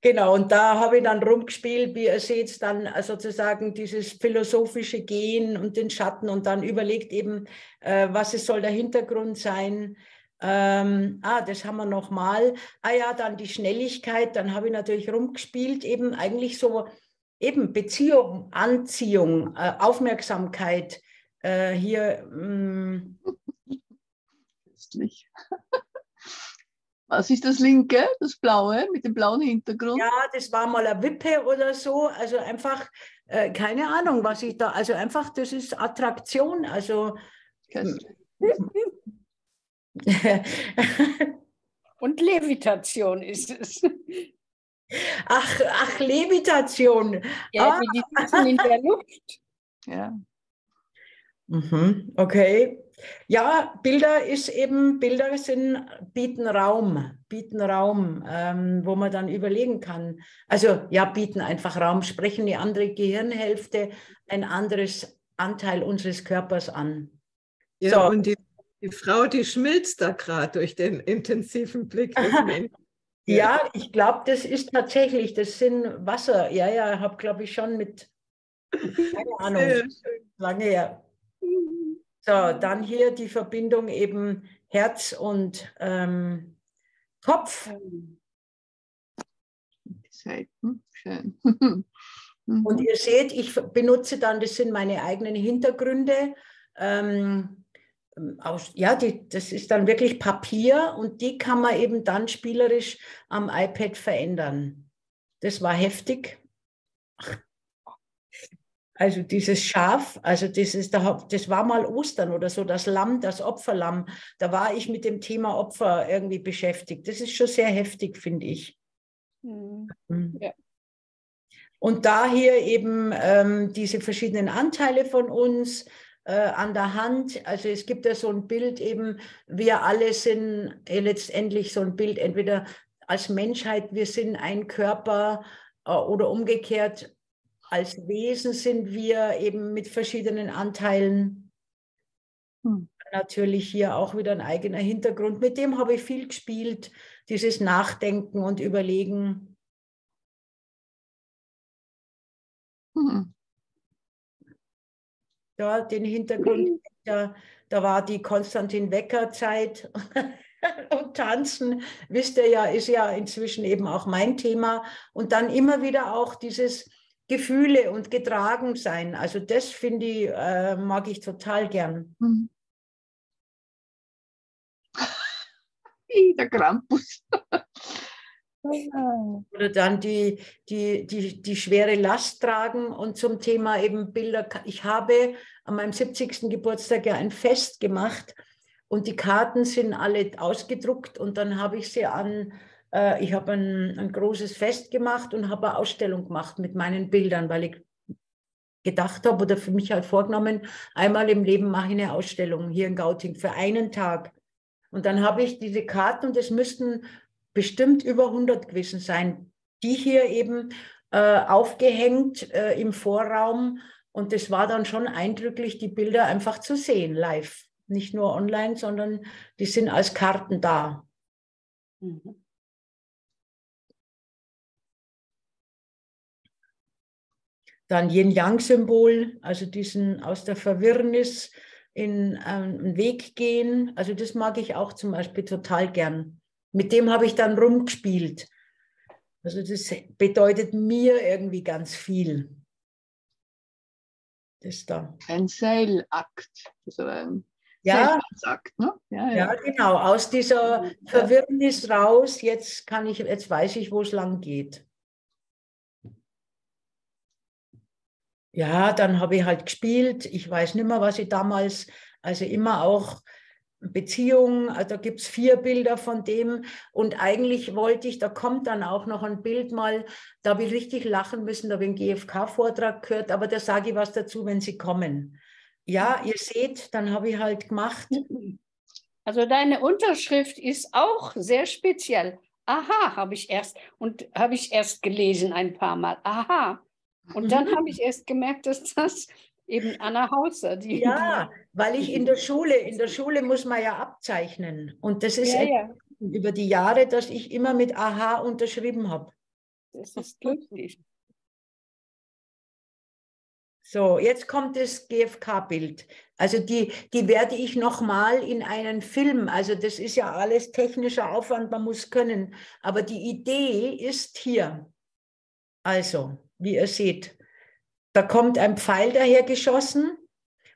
Genau, und da habe ich dann rumgespielt, wie ihr seht, dann sozusagen dieses philosophische Gehen und den Schatten und dann überlegt eben, was soll der Hintergrund sein. Das haben wir nochmal. Dann die Schnelligkeit, dann habe ich natürlich rumgespielt, eben eigentlich so, eben Beziehung, Anziehung, Aufmerksamkeit hier. Was ist das linke, das blaue, mit dem blauen Hintergrund? Ja, das war mal eine Wippe oder so. Also einfach, keine Ahnung, was ich da, also einfach, das ist Attraktion. Also. Und Levitation ist es. Ach Levitation. Ja, die sitzen in der Luft. Ja. Mhm, okay. Ja, Bilder bieten Raum, wo man dann überlegen kann. Also ja, bieten einfach Raum, sprechen die andere Gehirnhälfte, ein anderes Anteil unseres Körpers an. Ja, so. Und die Frau, die schmilzt da gerade durch den intensiven Blick des Menschen. Ja, ich glaube, das ist tatsächlich, das sind Wasser. Ja, habe glaube ich schon mit, keine Ahnung, lange her. So, dann hier die Verbindung eben Herz und Kopf. Seiten, schön. Und ihr seht, ich benutze dann, das sind meine eigenen Hintergründe. Das ist dann wirklich Papier und die kann man eben dann spielerisch am iPad verändern. Das war heftig. Also dieses Schaf, das war mal Ostern oder so, das Lamm, das Opferlamm. Da war ich mit dem Thema Opfer irgendwie beschäftigt. Das ist schon sehr heftig, finde ich. Ja. Und da hier eben diese verschiedenen Anteile von uns an der Hand. Also es gibt ja so ein Bild eben, wir alle sind letztendlich so ein Bild, entweder als Menschheit, wir sind ein Körper oder umgekehrt, als Wesen sind wir eben mit verschiedenen Anteilen. Natürlich hier auch wieder ein eigener Hintergrund. Mit dem habe ich viel gespielt, dieses Nachdenken und Überlegen. Ja, den Hintergrund, da war die Konstantin Wecker Zeit und Tanzen, wisst ihr ja, ist ja inzwischen eben auch mein Thema. Und dann immer wieder auch dieses Gefühle und getragen sein. Also das finde ich, mag ich total gern. Der Krampus. Oder dann die schwere Last tragen und zum Thema eben Bilder. Ich habe an meinem 70. Geburtstag ja ein Fest gemacht und die Karten sind alle ausgedruckt und dann habe ich sie an Ich habe ein großes Fest gemacht und habe eine Ausstellung gemacht mit meinen Bildern, weil ich gedacht habe oder für mich halt vorgenommen, einmal im Leben mache ich eine Ausstellung hier in Gauting für einen Tag. Und dann habe ich diese Karten und es müssten bestimmt über 100 gewesen sein, die hier eben aufgehängt im Vorraum. Und das war dann schon eindrücklich, die Bilder einfach zu sehen, live. Nicht nur online, sondern die sind als Karten da. Mhm. Dann Yin-Yang-Symbol, also diesen aus der Verwirrnis in einen Weg gehen. Also das mag ich auch zum Beispiel total gern. Mit dem habe ich dann rumgespielt. Also das bedeutet mir irgendwie ganz viel. Das da. Ein Seilakt. Also ein Seilakt, ne? Ja, genau. Aus dieser Verwirrnis raus, jetzt weiß ich, wo es lang geht. Ja, dann habe ich halt gespielt. Ich weiß nicht mehr, was ich damals, also immer auch Beziehungen, also da gibt es 4 Bilder von dem. Und eigentlich wollte ich, da kommt dann auch noch ein Bild mal, da habe ich richtig lachen müssen, da habe ich einen GfK-Vortrag gehört, aber da sage ich was dazu, wenn Sie kommen. Ja, ihr seht, dann habe ich halt gemacht. Also deine Unterschrift ist auch sehr speziell. Aha, habe ich erst gelesen ein paar Mal. Aha. Und dann habe ich erst gemerkt, dass das eben Anna Hauser... weil ich in der Schule muss man ja abzeichnen. Und das ist über die Jahre, dass ich immer mit Aha unterschrieben habe. Das ist glücklich. So, jetzt kommt das GfK-Bild. Also die werde ich nochmal in einen Film, also das ist ja alles technischer Aufwand, man muss können. Aber die Idee ist hier. Also... wie ihr seht, da kommt ein Pfeil daher geschossen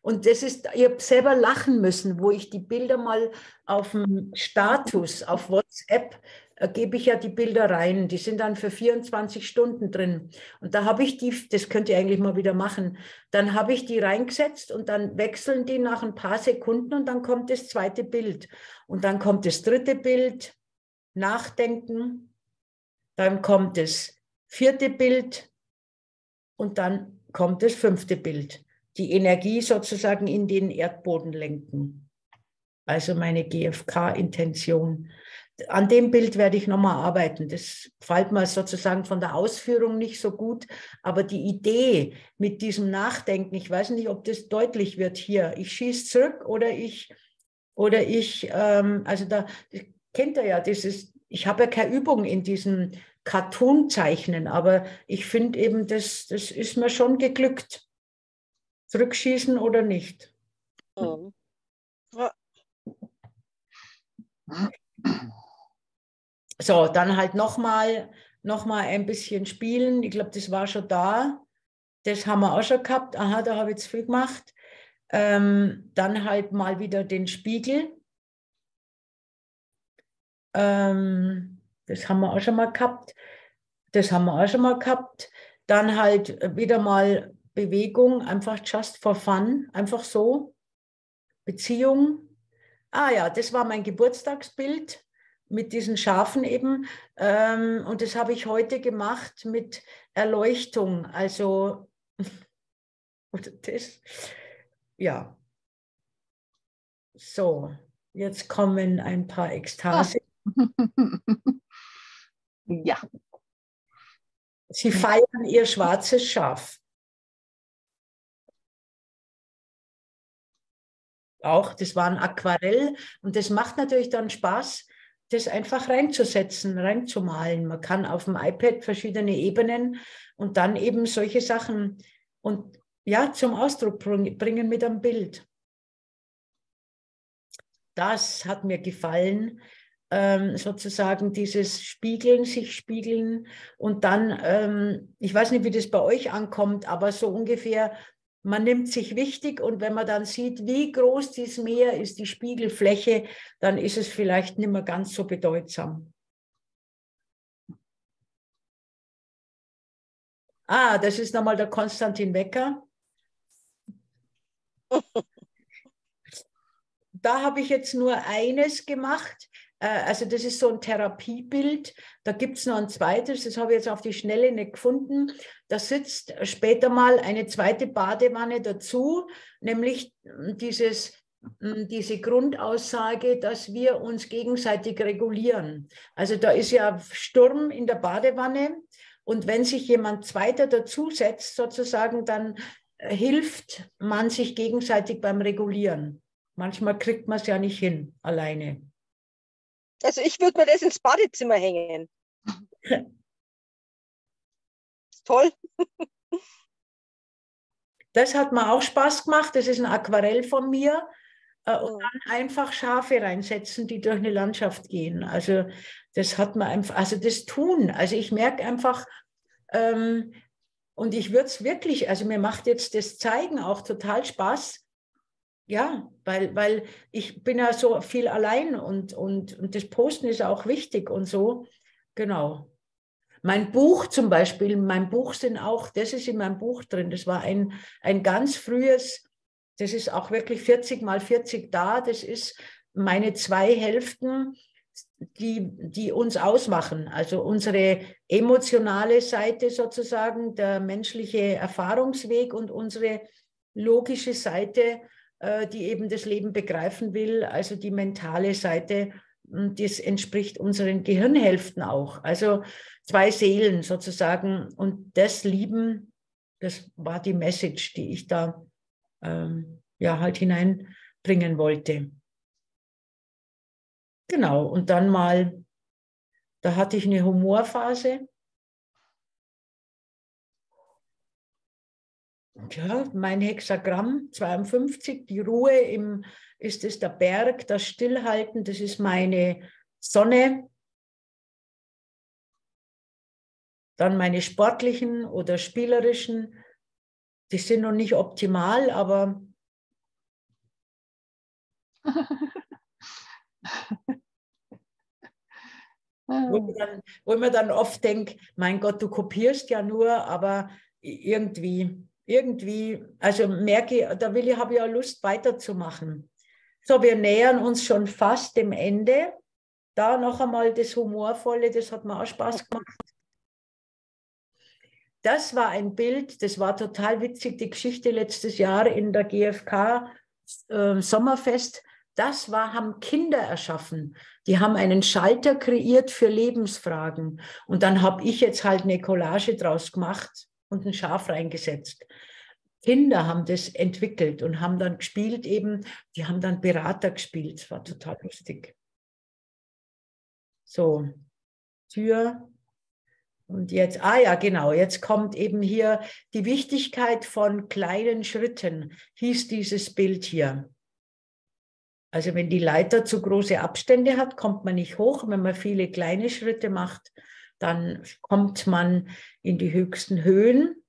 und das ist, ich habe selber lachen müssen, wo ich die Bilder mal auf dem Status, auf WhatsApp, gebe ich ja die Bilder rein, die sind dann für 24 Stunden drin und da habe ich die, das könnt ihr eigentlich mal wieder machen, dann habe ich die reingesetzt und dann wechseln die nach ein paar Sekunden und dann kommt das zweite Bild und dann kommt das dritte Bild, nachdenken, dann kommt das vierte Bild, und dann kommt das 5. Bild. Die Energie sozusagen in den Erdboden lenken. Also meine GfK-Intention. An dem Bild werde ich nochmal arbeiten. Das gefällt mir sozusagen von der Ausführung nicht so gut. Aber die Idee mit diesem Nachdenken, ich weiß nicht, ob das deutlich wird hier. Ich schieße zurück also da kennt ihr ja, das ist, ich habe ja keine Übung in diesem Cartoon zeichnen, aber ich finde eben, das ist mir schon geglückt. Zurückschießen oder nicht. Mhm. Ja. So, dann halt nochmal ein bisschen spielen. Ich glaube, das war schon da. Das haben wir auch schon gehabt. Aha, da habe ich zu viel gemacht. Dann halt mal wieder den Spiegel. Das haben wir auch schon mal gehabt. Dann halt wieder mal Bewegung, einfach just for fun, einfach so. Beziehung. Ah ja, das war mein Geburtstagsbild mit diesen Schafen eben. Und das habe ich heute gemacht mit Erleuchtung. Also, oder das, ja. So, jetzt kommen ein paar Ekstase. Ja. Sie feiern ihr schwarzes Schaf. Auch, das war ein Aquarell. Und das macht natürlich dann Spaß, das einfach reinzusetzen, reinzumalen. Man kann auf dem iPad verschiedene Ebenen und dann eben solche Sachen und ja, zum Ausdruck bringen mit einem Bild. Das hat mir gefallen. Sozusagen dieses Spiegeln, sich spiegeln und dann, ich weiß nicht, wie das bei euch ankommt, aber so ungefähr, man nimmt sich wichtig und wenn man dann sieht, wie groß dieses Meer ist, die Spiegelfläche, dann ist es vielleicht nicht mehr ganz so bedeutsam. Ah, das ist nochmal der Konstantin Wecker. Da habe ich jetzt nur eines gemacht. Also das ist so ein Therapiebild. Da gibt es noch ein zweites, das habe ich jetzt auf die Schnelle nicht gefunden. Da sitzt später mal eine zweite Badewanne dazu, nämlich diese Grundaussage, dass wir uns gegenseitig regulieren. Also da ist ja Sturm in der Badewanne und wenn sich jemand Zweiter dazusetzt sozusagen, dann hilft man sich gegenseitig beim Regulieren. Manchmal kriegt man es ja nicht hin, alleine. Also ich würde mir das ins Badezimmer hängen. Toll. Das hat mir auch Spaß gemacht. Das ist ein Aquarell von mir. Und dann einfach Schafe reinsetzen, die durch eine Landschaft gehen. Also das hat man einfach, also das Tun. Also ich merke einfach, und ich würde es wirklich, also mir macht jetzt das Zeigen auch total Spaß. Ja, weil ich bin ja so viel allein und das Posten ist auch wichtig und so. Genau. Mein Buch zum Beispiel, das ist in meinem Buch drin. Das war ein ganz frühes, das ist auch wirklich 40x40 da. Das ist meine zwei Hälften, die uns ausmachen. Also unsere emotionale Seite sozusagen, der menschliche Erfahrungsweg und unsere logische Seite, die eben das Leben begreifen will, also die mentale Seite, das entspricht unseren Gehirnhälften auch. Also zwei Seelen sozusagen und das Lieben, das war die Message, die ich da halt hineinbringen wollte. Genau, und dann mal, da hatte ich eine Humorphase. Ja, mein Hexagramm 52, die Ruhe ist es der Berg, das Stillhalten, das ist meine Sonne. Dann meine sportlichen oder spielerischen, die sind noch nicht optimal, aber wo ich mir dann oft denke, mein Gott, du kopierst ja nur, aber irgendwie, also merke ich, habe ich ja Lust weiterzumachen. So, wir nähern uns schon fast dem Ende. Da noch einmal das Humorvolle, das hat mir auch Spaß gemacht. Das war ein Bild, das war total witzig, die Geschichte letztes Jahr in der GfK Sommerfest. Haben Kinder erschaffen. Die haben einen Schalter kreiert für Lebensfragen. Und dann habe ich jetzt halt eine Collage draus gemacht und ein Schaf reingesetzt. Kinder haben das entwickelt und haben dann gespielt eben, die haben dann Berater gespielt, das war total lustig. So, Tür. Und jetzt, jetzt kommt eben hier die Wichtigkeit von kleinen Schritten, hieß dieses Bild hier. Also wenn die Leiter zu große Abstände hat, kommt man nicht hoch. Wenn man viele kleine Schritte macht, dann kommt man in die höchsten Höhen.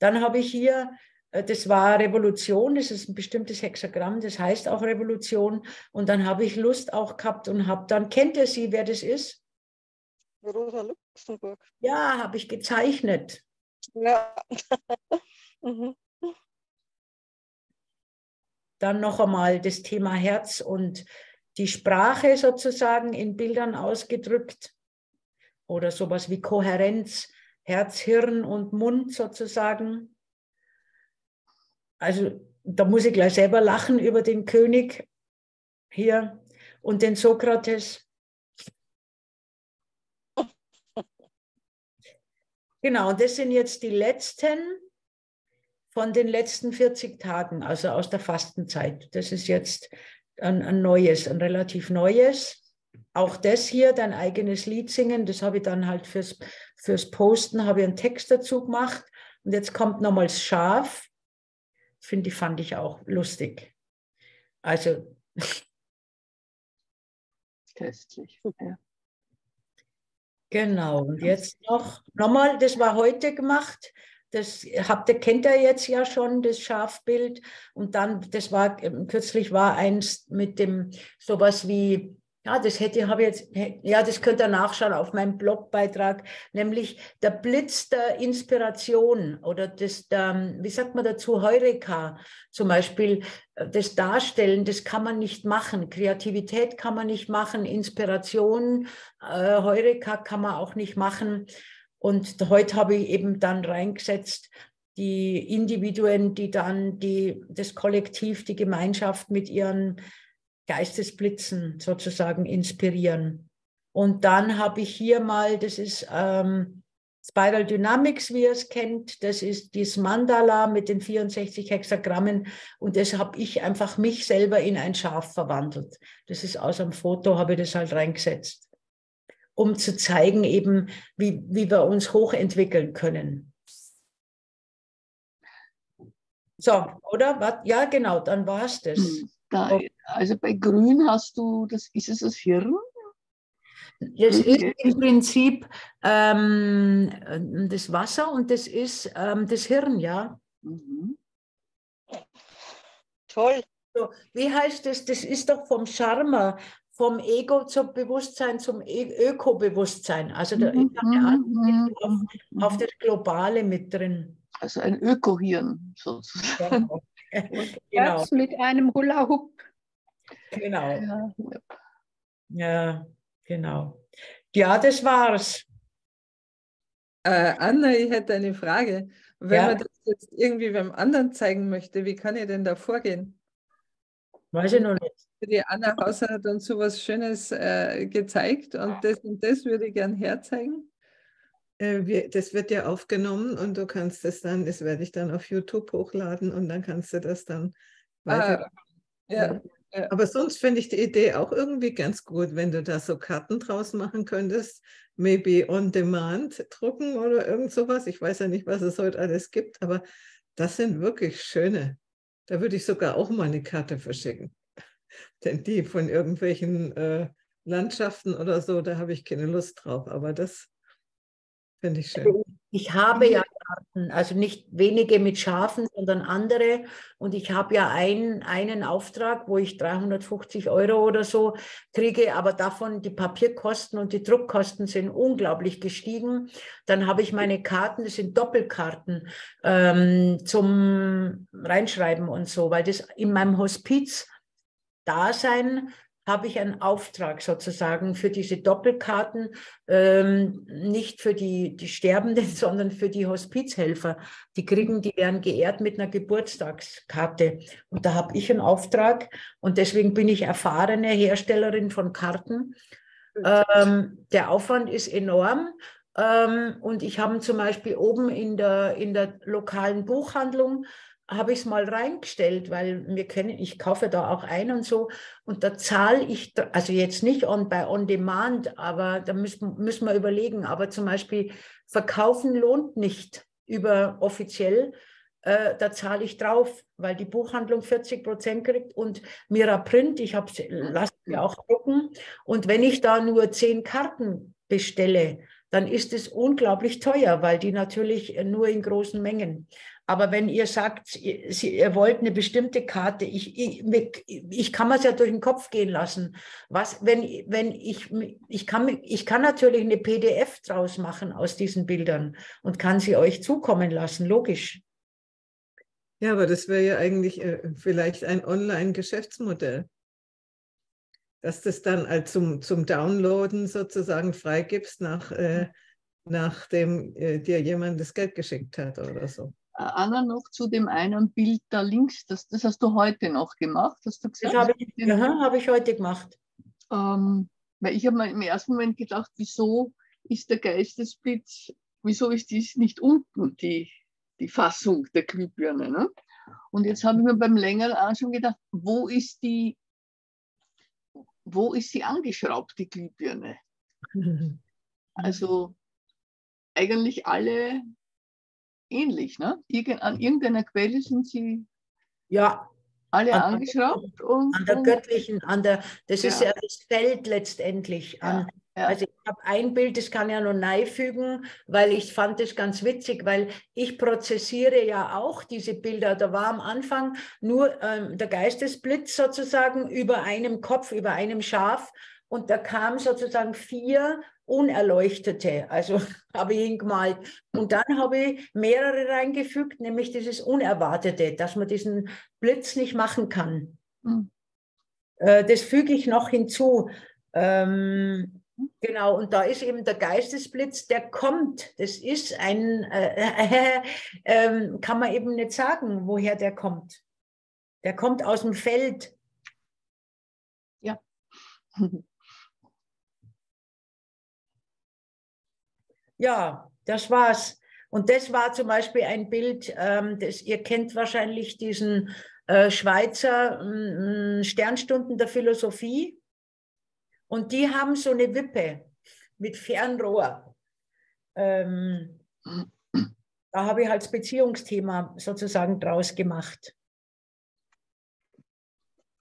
Dann habe ich hier, das war Revolution, das ist ein bestimmtes Hexagramm, das heißt auch Revolution. Und dann habe ich Lust auch gehabt und habe dann, kennt ihr sie, wer das ist? Rosa Luxemburg. Ja, habe ich gezeichnet. Ja. Dann noch einmal das Thema Herz und die Sprache sozusagen in Bildern ausgedrückt. Oder sowas wie Kohärenz, Herz, Hirn und Mund sozusagen. Also da muss ich gleich selber lachen über den König hier und den Sokrates. Genau, und das sind jetzt die letzten von den letzten 40 Tagen, also aus der Fastenzeit. Das ist jetzt ein relativ neues. Auch das hier, dein eigenes Lied singen, das habe ich dann halt fürs Posten, habe ich einen Text dazu gemacht. Und jetzt kommt nochmals Schaf. Fand ich auch lustig. Also. Köstlich. Ja. Genau. Und jetzt nochmal, das war heute gemacht. Das kennt ihr jetzt ja schon, das Schafbild. Und dann, kürzlich war eins mit sowas wie Ja, das hätte, habe jetzt, ja, das könnt ihr nachschauen auf meinem Blogbeitrag, nämlich der Blitz der Inspiration oder das, der, wie sagt man dazu, Heureka zum Beispiel, das Darstellen, das kann man nicht machen. Kreativität kann man nicht machen, Inspiration, Heureka kann man auch nicht machen. Und heute habe ich eben dann reingesetzt, die Individuen, die dann das Kollektiv, die Gemeinschaft mit ihren Geistesblitzen sozusagen inspirieren. Und dann habe ich hier mal, das ist Spiral Dynamics, wie ihr es kennt, das ist dieses Mandala mit den 64 Hexagrammen und das habe ich einfach mich selber in ein Schaf verwandelt. Das ist aus einem Foto, habe ich das halt reingesetzt, um zu zeigen eben, wie wir uns hochentwickeln können. So, oder? Ja, genau, dann war es das. Da, also bei Grün hast du, ist es das Hirn? Das ist im Prinzip das Wasser und das ist das Hirn, ja. Mhm. Toll. So, wie heißt das? Das ist doch vom Charme, vom Ego zum Bewusstsein, zum Öko-Bewusstsein. Also da ist eine Antwort auf das Globale mit drin. Also ein Öko-Hirn sozusagen. Ja. Genau. Mit einem Hula-Hoop. Genau. Ja. Ja, genau. Ja, das war's. Anna, ich hätte eine Frage. Wenn man das jetzt irgendwie beim anderen zeigen möchte, wie kann ich denn da vorgehen? Weiß ich noch nicht. Die Anna Hauser hat uns so was Schönes gezeigt und das würde ich gern herzeigen. Das wird ja aufgenommen und du kannst das dann, das werde ich dann auf YouTube hochladen und dann kannst du das dann weiter. Ja. Aber sonst finde ich die Idee auch irgendwie ganz gut, wenn du da so Karten draus machen könntest, maybe on demand drucken oder irgend sowas. Ich weiß ja nicht, was es heute alles gibt, aber das sind wirklich schöne. Da würde ich sogar auch mal eine Karte verschicken. Denn die von irgendwelchen Landschaften oder so, da habe ich keine Lust drauf, aber das finde ich schön. Ich habe ja Karten, also nicht wenige mit Schafen, sondern andere. Und ich habe ja einen Auftrag, wo ich 350 € oder so kriege, aber davon die Papierkosten und die Druckkosten sind unglaublich gestiegen. Dann habe ich meine Karten, das sind Doppelkarten, zum Reinschreiben und so, weil das in meinem Hospiz-Dasein habe ich einen Auftrag sozusagen für diese Doppelkarten, nicht für die Sterbenden, sondern für die Hospizhelfer. Die werden geehrt mit einer Geburtstagskarte. Und da habe ich einen Auftrag und deswegen bin ich erfahrene Herstellerin von Karten. Der Aufwand ist enorm. Und ich habe zum Beispiel oben in der lokalen Buchhandlung habe ich es mal reingestellt, weil ich kaufe da auch ein und so, und da zahle ich, also jetzt nicht bei On-Demand, aber da müssen wir überlegen, aber zum Beispiel Verkaufen lohnt nicht offiziell, da zahle ich drauf, weil die Buchhandlung 40% kriegt und Miraprint, ich lasse mir auch drucken, und wenn ich da nur 10 Karten bestelle, dann ist es unglaublich teuer, weil die natürlich nur in großen Mengen. Aber wenn ihr sagt, ihr wollt eine bestimmte Karte, ich kann mir es ja durch den Kopf gehen lassen. Ich kann natürlich eine PDF draus machen aus diesen Bildern und kann sie euch zukommen lassen, logisch. Ja, aber das wäre ja eigentlich vielleicht ein Online-Geschäftsmodell, dass das dann als zum Downloaden sozusagen freigibst, nachdem dir jemand das Geld geschickt hat oder so. Anna, noch zu dem einen Bild da links, das hast du heute noch gemacht, hast du gesagt? Das habe ich heute gemacht. Weil ich habe mir im ersten Moment gedacht, wieso ist der Geistesblitz, wieso ist dies nicht unten, die Fassung der Glühbirne, ne? Und jetzt habe ich mir beim längeren Anschauen gedacht, wo ist sie angeschraubt, die Glühbirne? Also eigentlich alle ähnlich, ne? An irgendeiner Quelle sind sie alle angeschraubt. An der göttlichen, das ist ja das Feld letztendlich. Also ich habe ein Bild, das kann ja nur neifügen, weil ich fand das ganz witzig, weil ich prozessiere ja auch diese Bilder. Da war am Anfang nur der Geistesblitz sozusagen über einem Kopf, über einem Schaf. Und da kamen sozusagen 4 Unerleuchtete, also habe ich ihn gemalt. Und dann habe ich mehrere reingefügt, nämlich dieses Unerwartete, dass man diesen Blitz nicht machen kann. Mhm. Das füge ich noch hinzu. Genau, und da ist eben der Geistesblitz, der kommt. Das ist ein, kann man eben nicht sagen, woher der kommt. Der kommt aus dem Feld. Ja. Ja, das war's. Und das war zum Beispiel ein Bild, das, ihr kennt wahrscheinlich diesen Schweizer Sternstunden der Philosophie. Und die haben so eine Wippe mit Fernrohr. Da habe ich halt das Beziehungsthema sozusagen draus gemacht.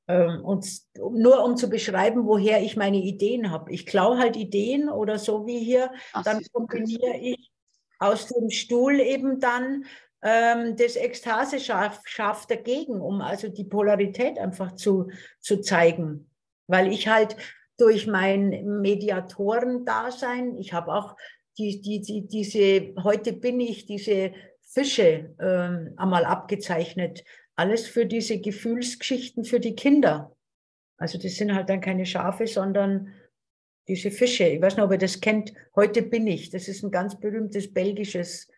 Und nur um zu beschreiben, woher ich meine Ideen habe. Ich klaue halt Ideen oder so wie hier, dann kombiniere ich aus dem Stuhl eben dann das Ekstase scharf dagegen, um also die Polarität einfach zu zeigen. Weil ich halt durch mein Mediatorendasein, ich habe auch heute bin ich diese Fische einmal abgezeichnet, alles für diese Gefühlsgeschichten für die Kinder. Also das sind halt dann keine Schafe, sondern diese Fische. Ich weiß nicht, ob ihr das kennt. Heute bin ich. Das ist ein ganz berühmtes belgisches,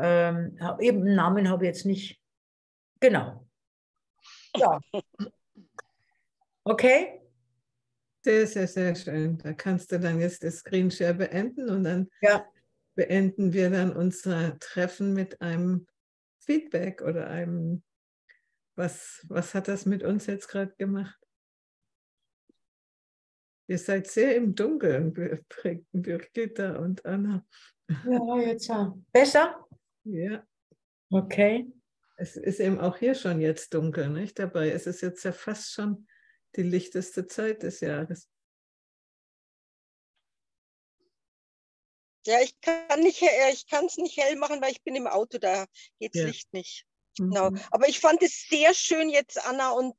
eben einen Namen habe ich jetzt nicht. Genau. Ja. Okay? Sehr, sehr, sehr schön. Da kannst du dann jetzt das Screenshare beenden und dann beenden wir dann unser Treffen mit einem Feedback oder einem... Was hat das mit uns jetzt gerade gemacht? Ihr seid sehr im Dunkeln, Birgit und Anna. Ja, jetzt besser? Ja. Okay. Es ist eben auch hier schon jetzt dunkel, nicht? Dabei ist es jetzt ja fast schon die lichteste Zeit des Jahres. Ja, ich kann's nicht hell machen, weil ich bin im Auto, da geht's Licht nicht. Genau, aber ich fand es sehr schön jetzt, Anna, und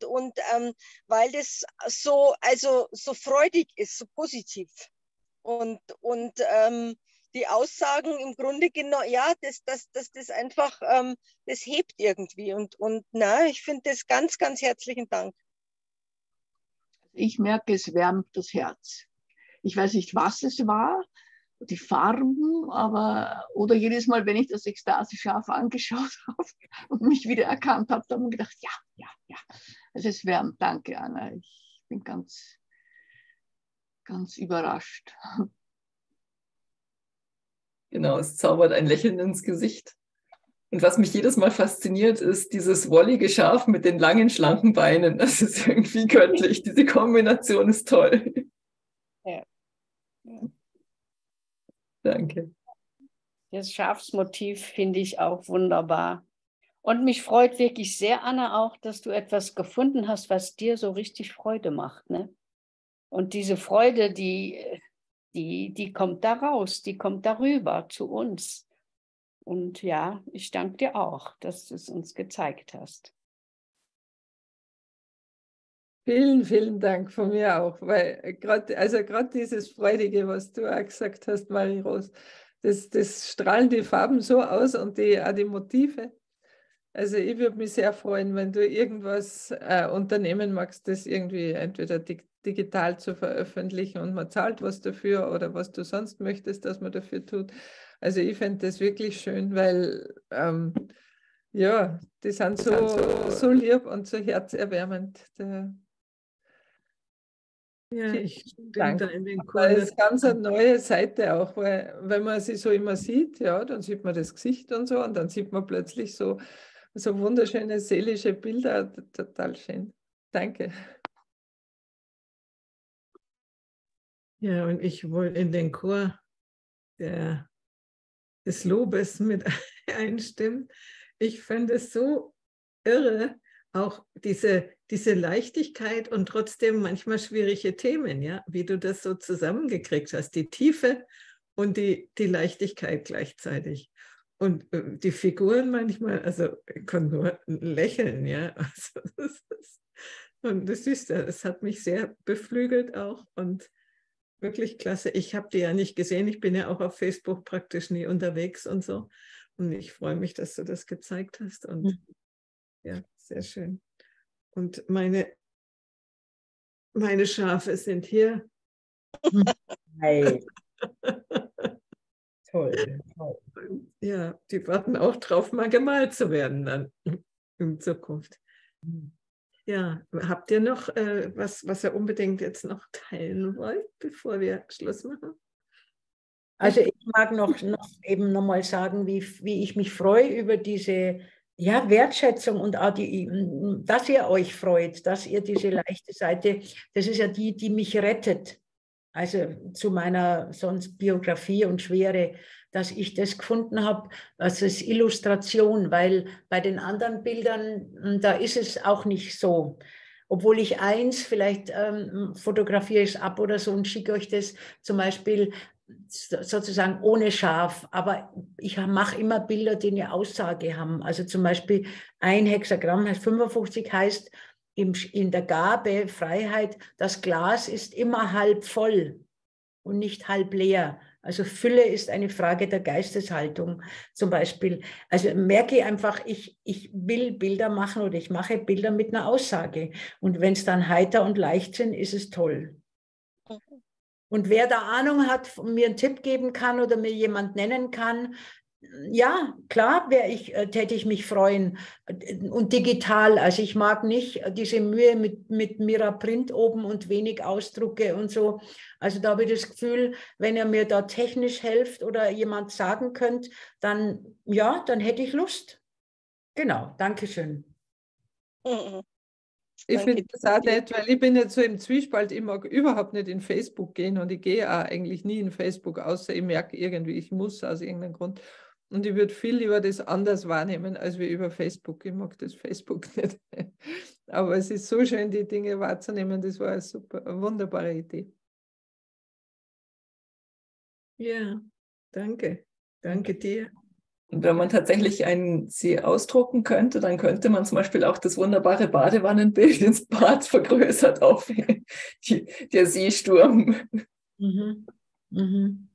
weil das so, also so freudig ist, so positiv und die Aussagen im Grunde genommen, ja, das einfach, das hebt irgendwie und ich finde das ganz, ganz herzlichen Dank. Ich merke, es wärmt das Herz. Ich weiß nicht, was es war. Die Farben, aber oder jedes Mal, wenn ich das Ekstase-Schaf angeschaut habe und mich wieder erkannt habe, da habe ich mir gedacht, ja. Also es wärmt. Danke, Anna. Ich bin ganz, ganz überrascht. Genau, es zaubert ein Lächeln ins Gesicht. Und was mich jedes Mal fasziniert, ist dieses wollige Schaf mit den langen, schlanken Beinen. Das ist irgendwie göttlich. Diese Kombination ist toll. Ja. Danke. Das Schafsmotiv finde ich auch wunderbar. Und mich freut wirklich sehr, Anna, auch, dass du etwas gefunden hast, was dir so richtig Freude macht. Ne? Und diese Freude, die kommt da raus, die kommt darüber zu uns. Und ja, ich danke dir auch, dass du es uns gezeigt hast. Vielen, vielen Dank von mir auch, weil gerade dieses Freudige, was du auch gesagt hast, Marie-Rose, das strahlen die Farben so aus und auch die Motive. Also ich würde mich sehr freuen, wenn du irgendwas unternehmen magst, das irgendwie entweder digital zu veröffentlichen und man zahlt was dafür oder was du sonst möchtest, dass man dafür tut. Also ich fände das wirklich schön, weil die sind so lieb und so herzerwärmend. Ja, ich danke. Das ist ganz eine neue Seite auch, weil wenn man sie so immer sieht, ja, dann sieht man das Gesicht und so und dann sieht man plötzlich so wunderschöne seelische Bilder, total schön. Danke. Ja, und ich wollte in den Chor des Lobes mit einstimmen. Ich fand es so irre, auch diese Leichtigkeit und trotzdem manchmal schwierige Themen, ja, wie du das so zusammengekriegt hast, die Tiefe und die Leichtigkeit gleichzeitig. Und die Figuren manchmal, also ich konnte nur lächeln, ja. Also, das ist, und das ist, es hat mich sehr beflügelt auch und wirklich klasse. Ich habe die ja nicht gesehen. Ich bin ja auch auf Facebook praktisch nie unterwegs und so. Und ich freue mich, dass du das gezeigt hast. Und ja, sehr schön. Und meine Schafe sind hier. Hi. Toll, toll. Ja, die warten auch drauf, mal gemalt zu werden dann in Zukunft. Ja, habt ihr noch was ihr unbedingt jetzt noch teilen wollt, bevor wir Schluss machen? Also ich mag noch mal sagen, wie ich mich freue über diese Wertschätzung und auch dass ihr euch freut, dass ihr diese leichte Seite, das ist ja die, die mich rettet. Also zu meiner sonst Biografie und Schwere, dass ich das gefunden habe, das ist Illustration, weil bei den anderen Bildern, da ist es auch nicht so. Obwohl ich eins, vielleicht fotografiere ich es ab oder so und schicke euch das zum Beispiel sozusagen ohne Schaf, aber ich mache immer Bilder, die eine Aussage haben. Also zum Beispiel ein Hexagramm, 55 heißt, in der Gabe, Freiheit, das Glas ist immer halb voll und nicht halb leer. Also Fülle ist eine Frage der Geisteshaltung zum Beispiel. Also merke ich einfach, ich will Bilder machen oder ich mache Bilder mit einer Aussage. Und wenn es dann heiter und leicht sind, ist es toll. Und wer da Ahnung hat, mir einen Tipp geben kann oder mir jemand nennen kann, ja, klar hätte ich mich freuen. Und digital, also ich mag nicht diese Mühe mit Miraprint oben und wenig Ausdrucke und so. Also da habe ich das Gefühl, wenn ihr mir da technisch helft oder jemand sagen könnt, dann, ja, dann hätte ich Lust. Genau, Dankeschön. Ich finde das auch nett, weil ich bin jetzt so im Zwiespalt, ich mag überhaupt nicht in Facebook gehen und ich gehe auch eigentlich nie in Facebook, außer ich merke irgendwie, ich muss aus irgendeinem Grund. Und ich würde viel lieber das anders wahrnehmen, als wie über Facebook. Ich mag das Facebook nicht. Aber es ist so schön, die Dinge wahrzunehmen. Das war eine super, eine wunderbare Idee. Ja, danke. Danke dir. Und wenn man tatsächlich sie ausdrucken könnte, dann könnte man zum Beispiel auch das wunderbare Badewannenbild ins Bad vergrößert auf der Seesturm. Mhm. Mhm.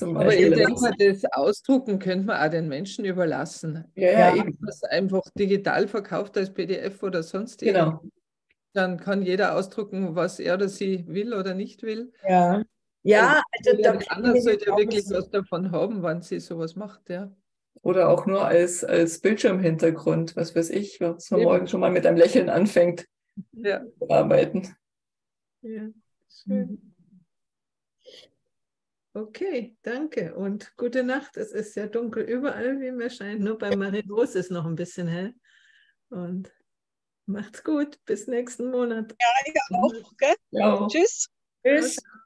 Aber ich denke, das Ausdrucken könnte man auch den Menschen überlassen. Ja, irgendwas einfach digital verkauft als PDF oder sonst irgendwas. Genau. Dann kann jeder ausdrucken, was er oder sie will oder nicht will. Ja, ja, also der andere sollte ja wirklich was davon haben, wann sie sowas macht. Ja. Oder auch nur als Bildschirmhintergrund, was weiß ich, was man morgen schon mal mit einem Lächeln anfängt zu arbeiten. Ja, schön. Okay, danke und gute Nacht. Es ist ja dunkel überall, wie mir scheint. Nur bei Marie-Rose ist noch ein bisschen hell. Und macht's gut. Bis nächsten Monat. Ja, ich auch. Gell? Ja. Tschüss. Tschüss.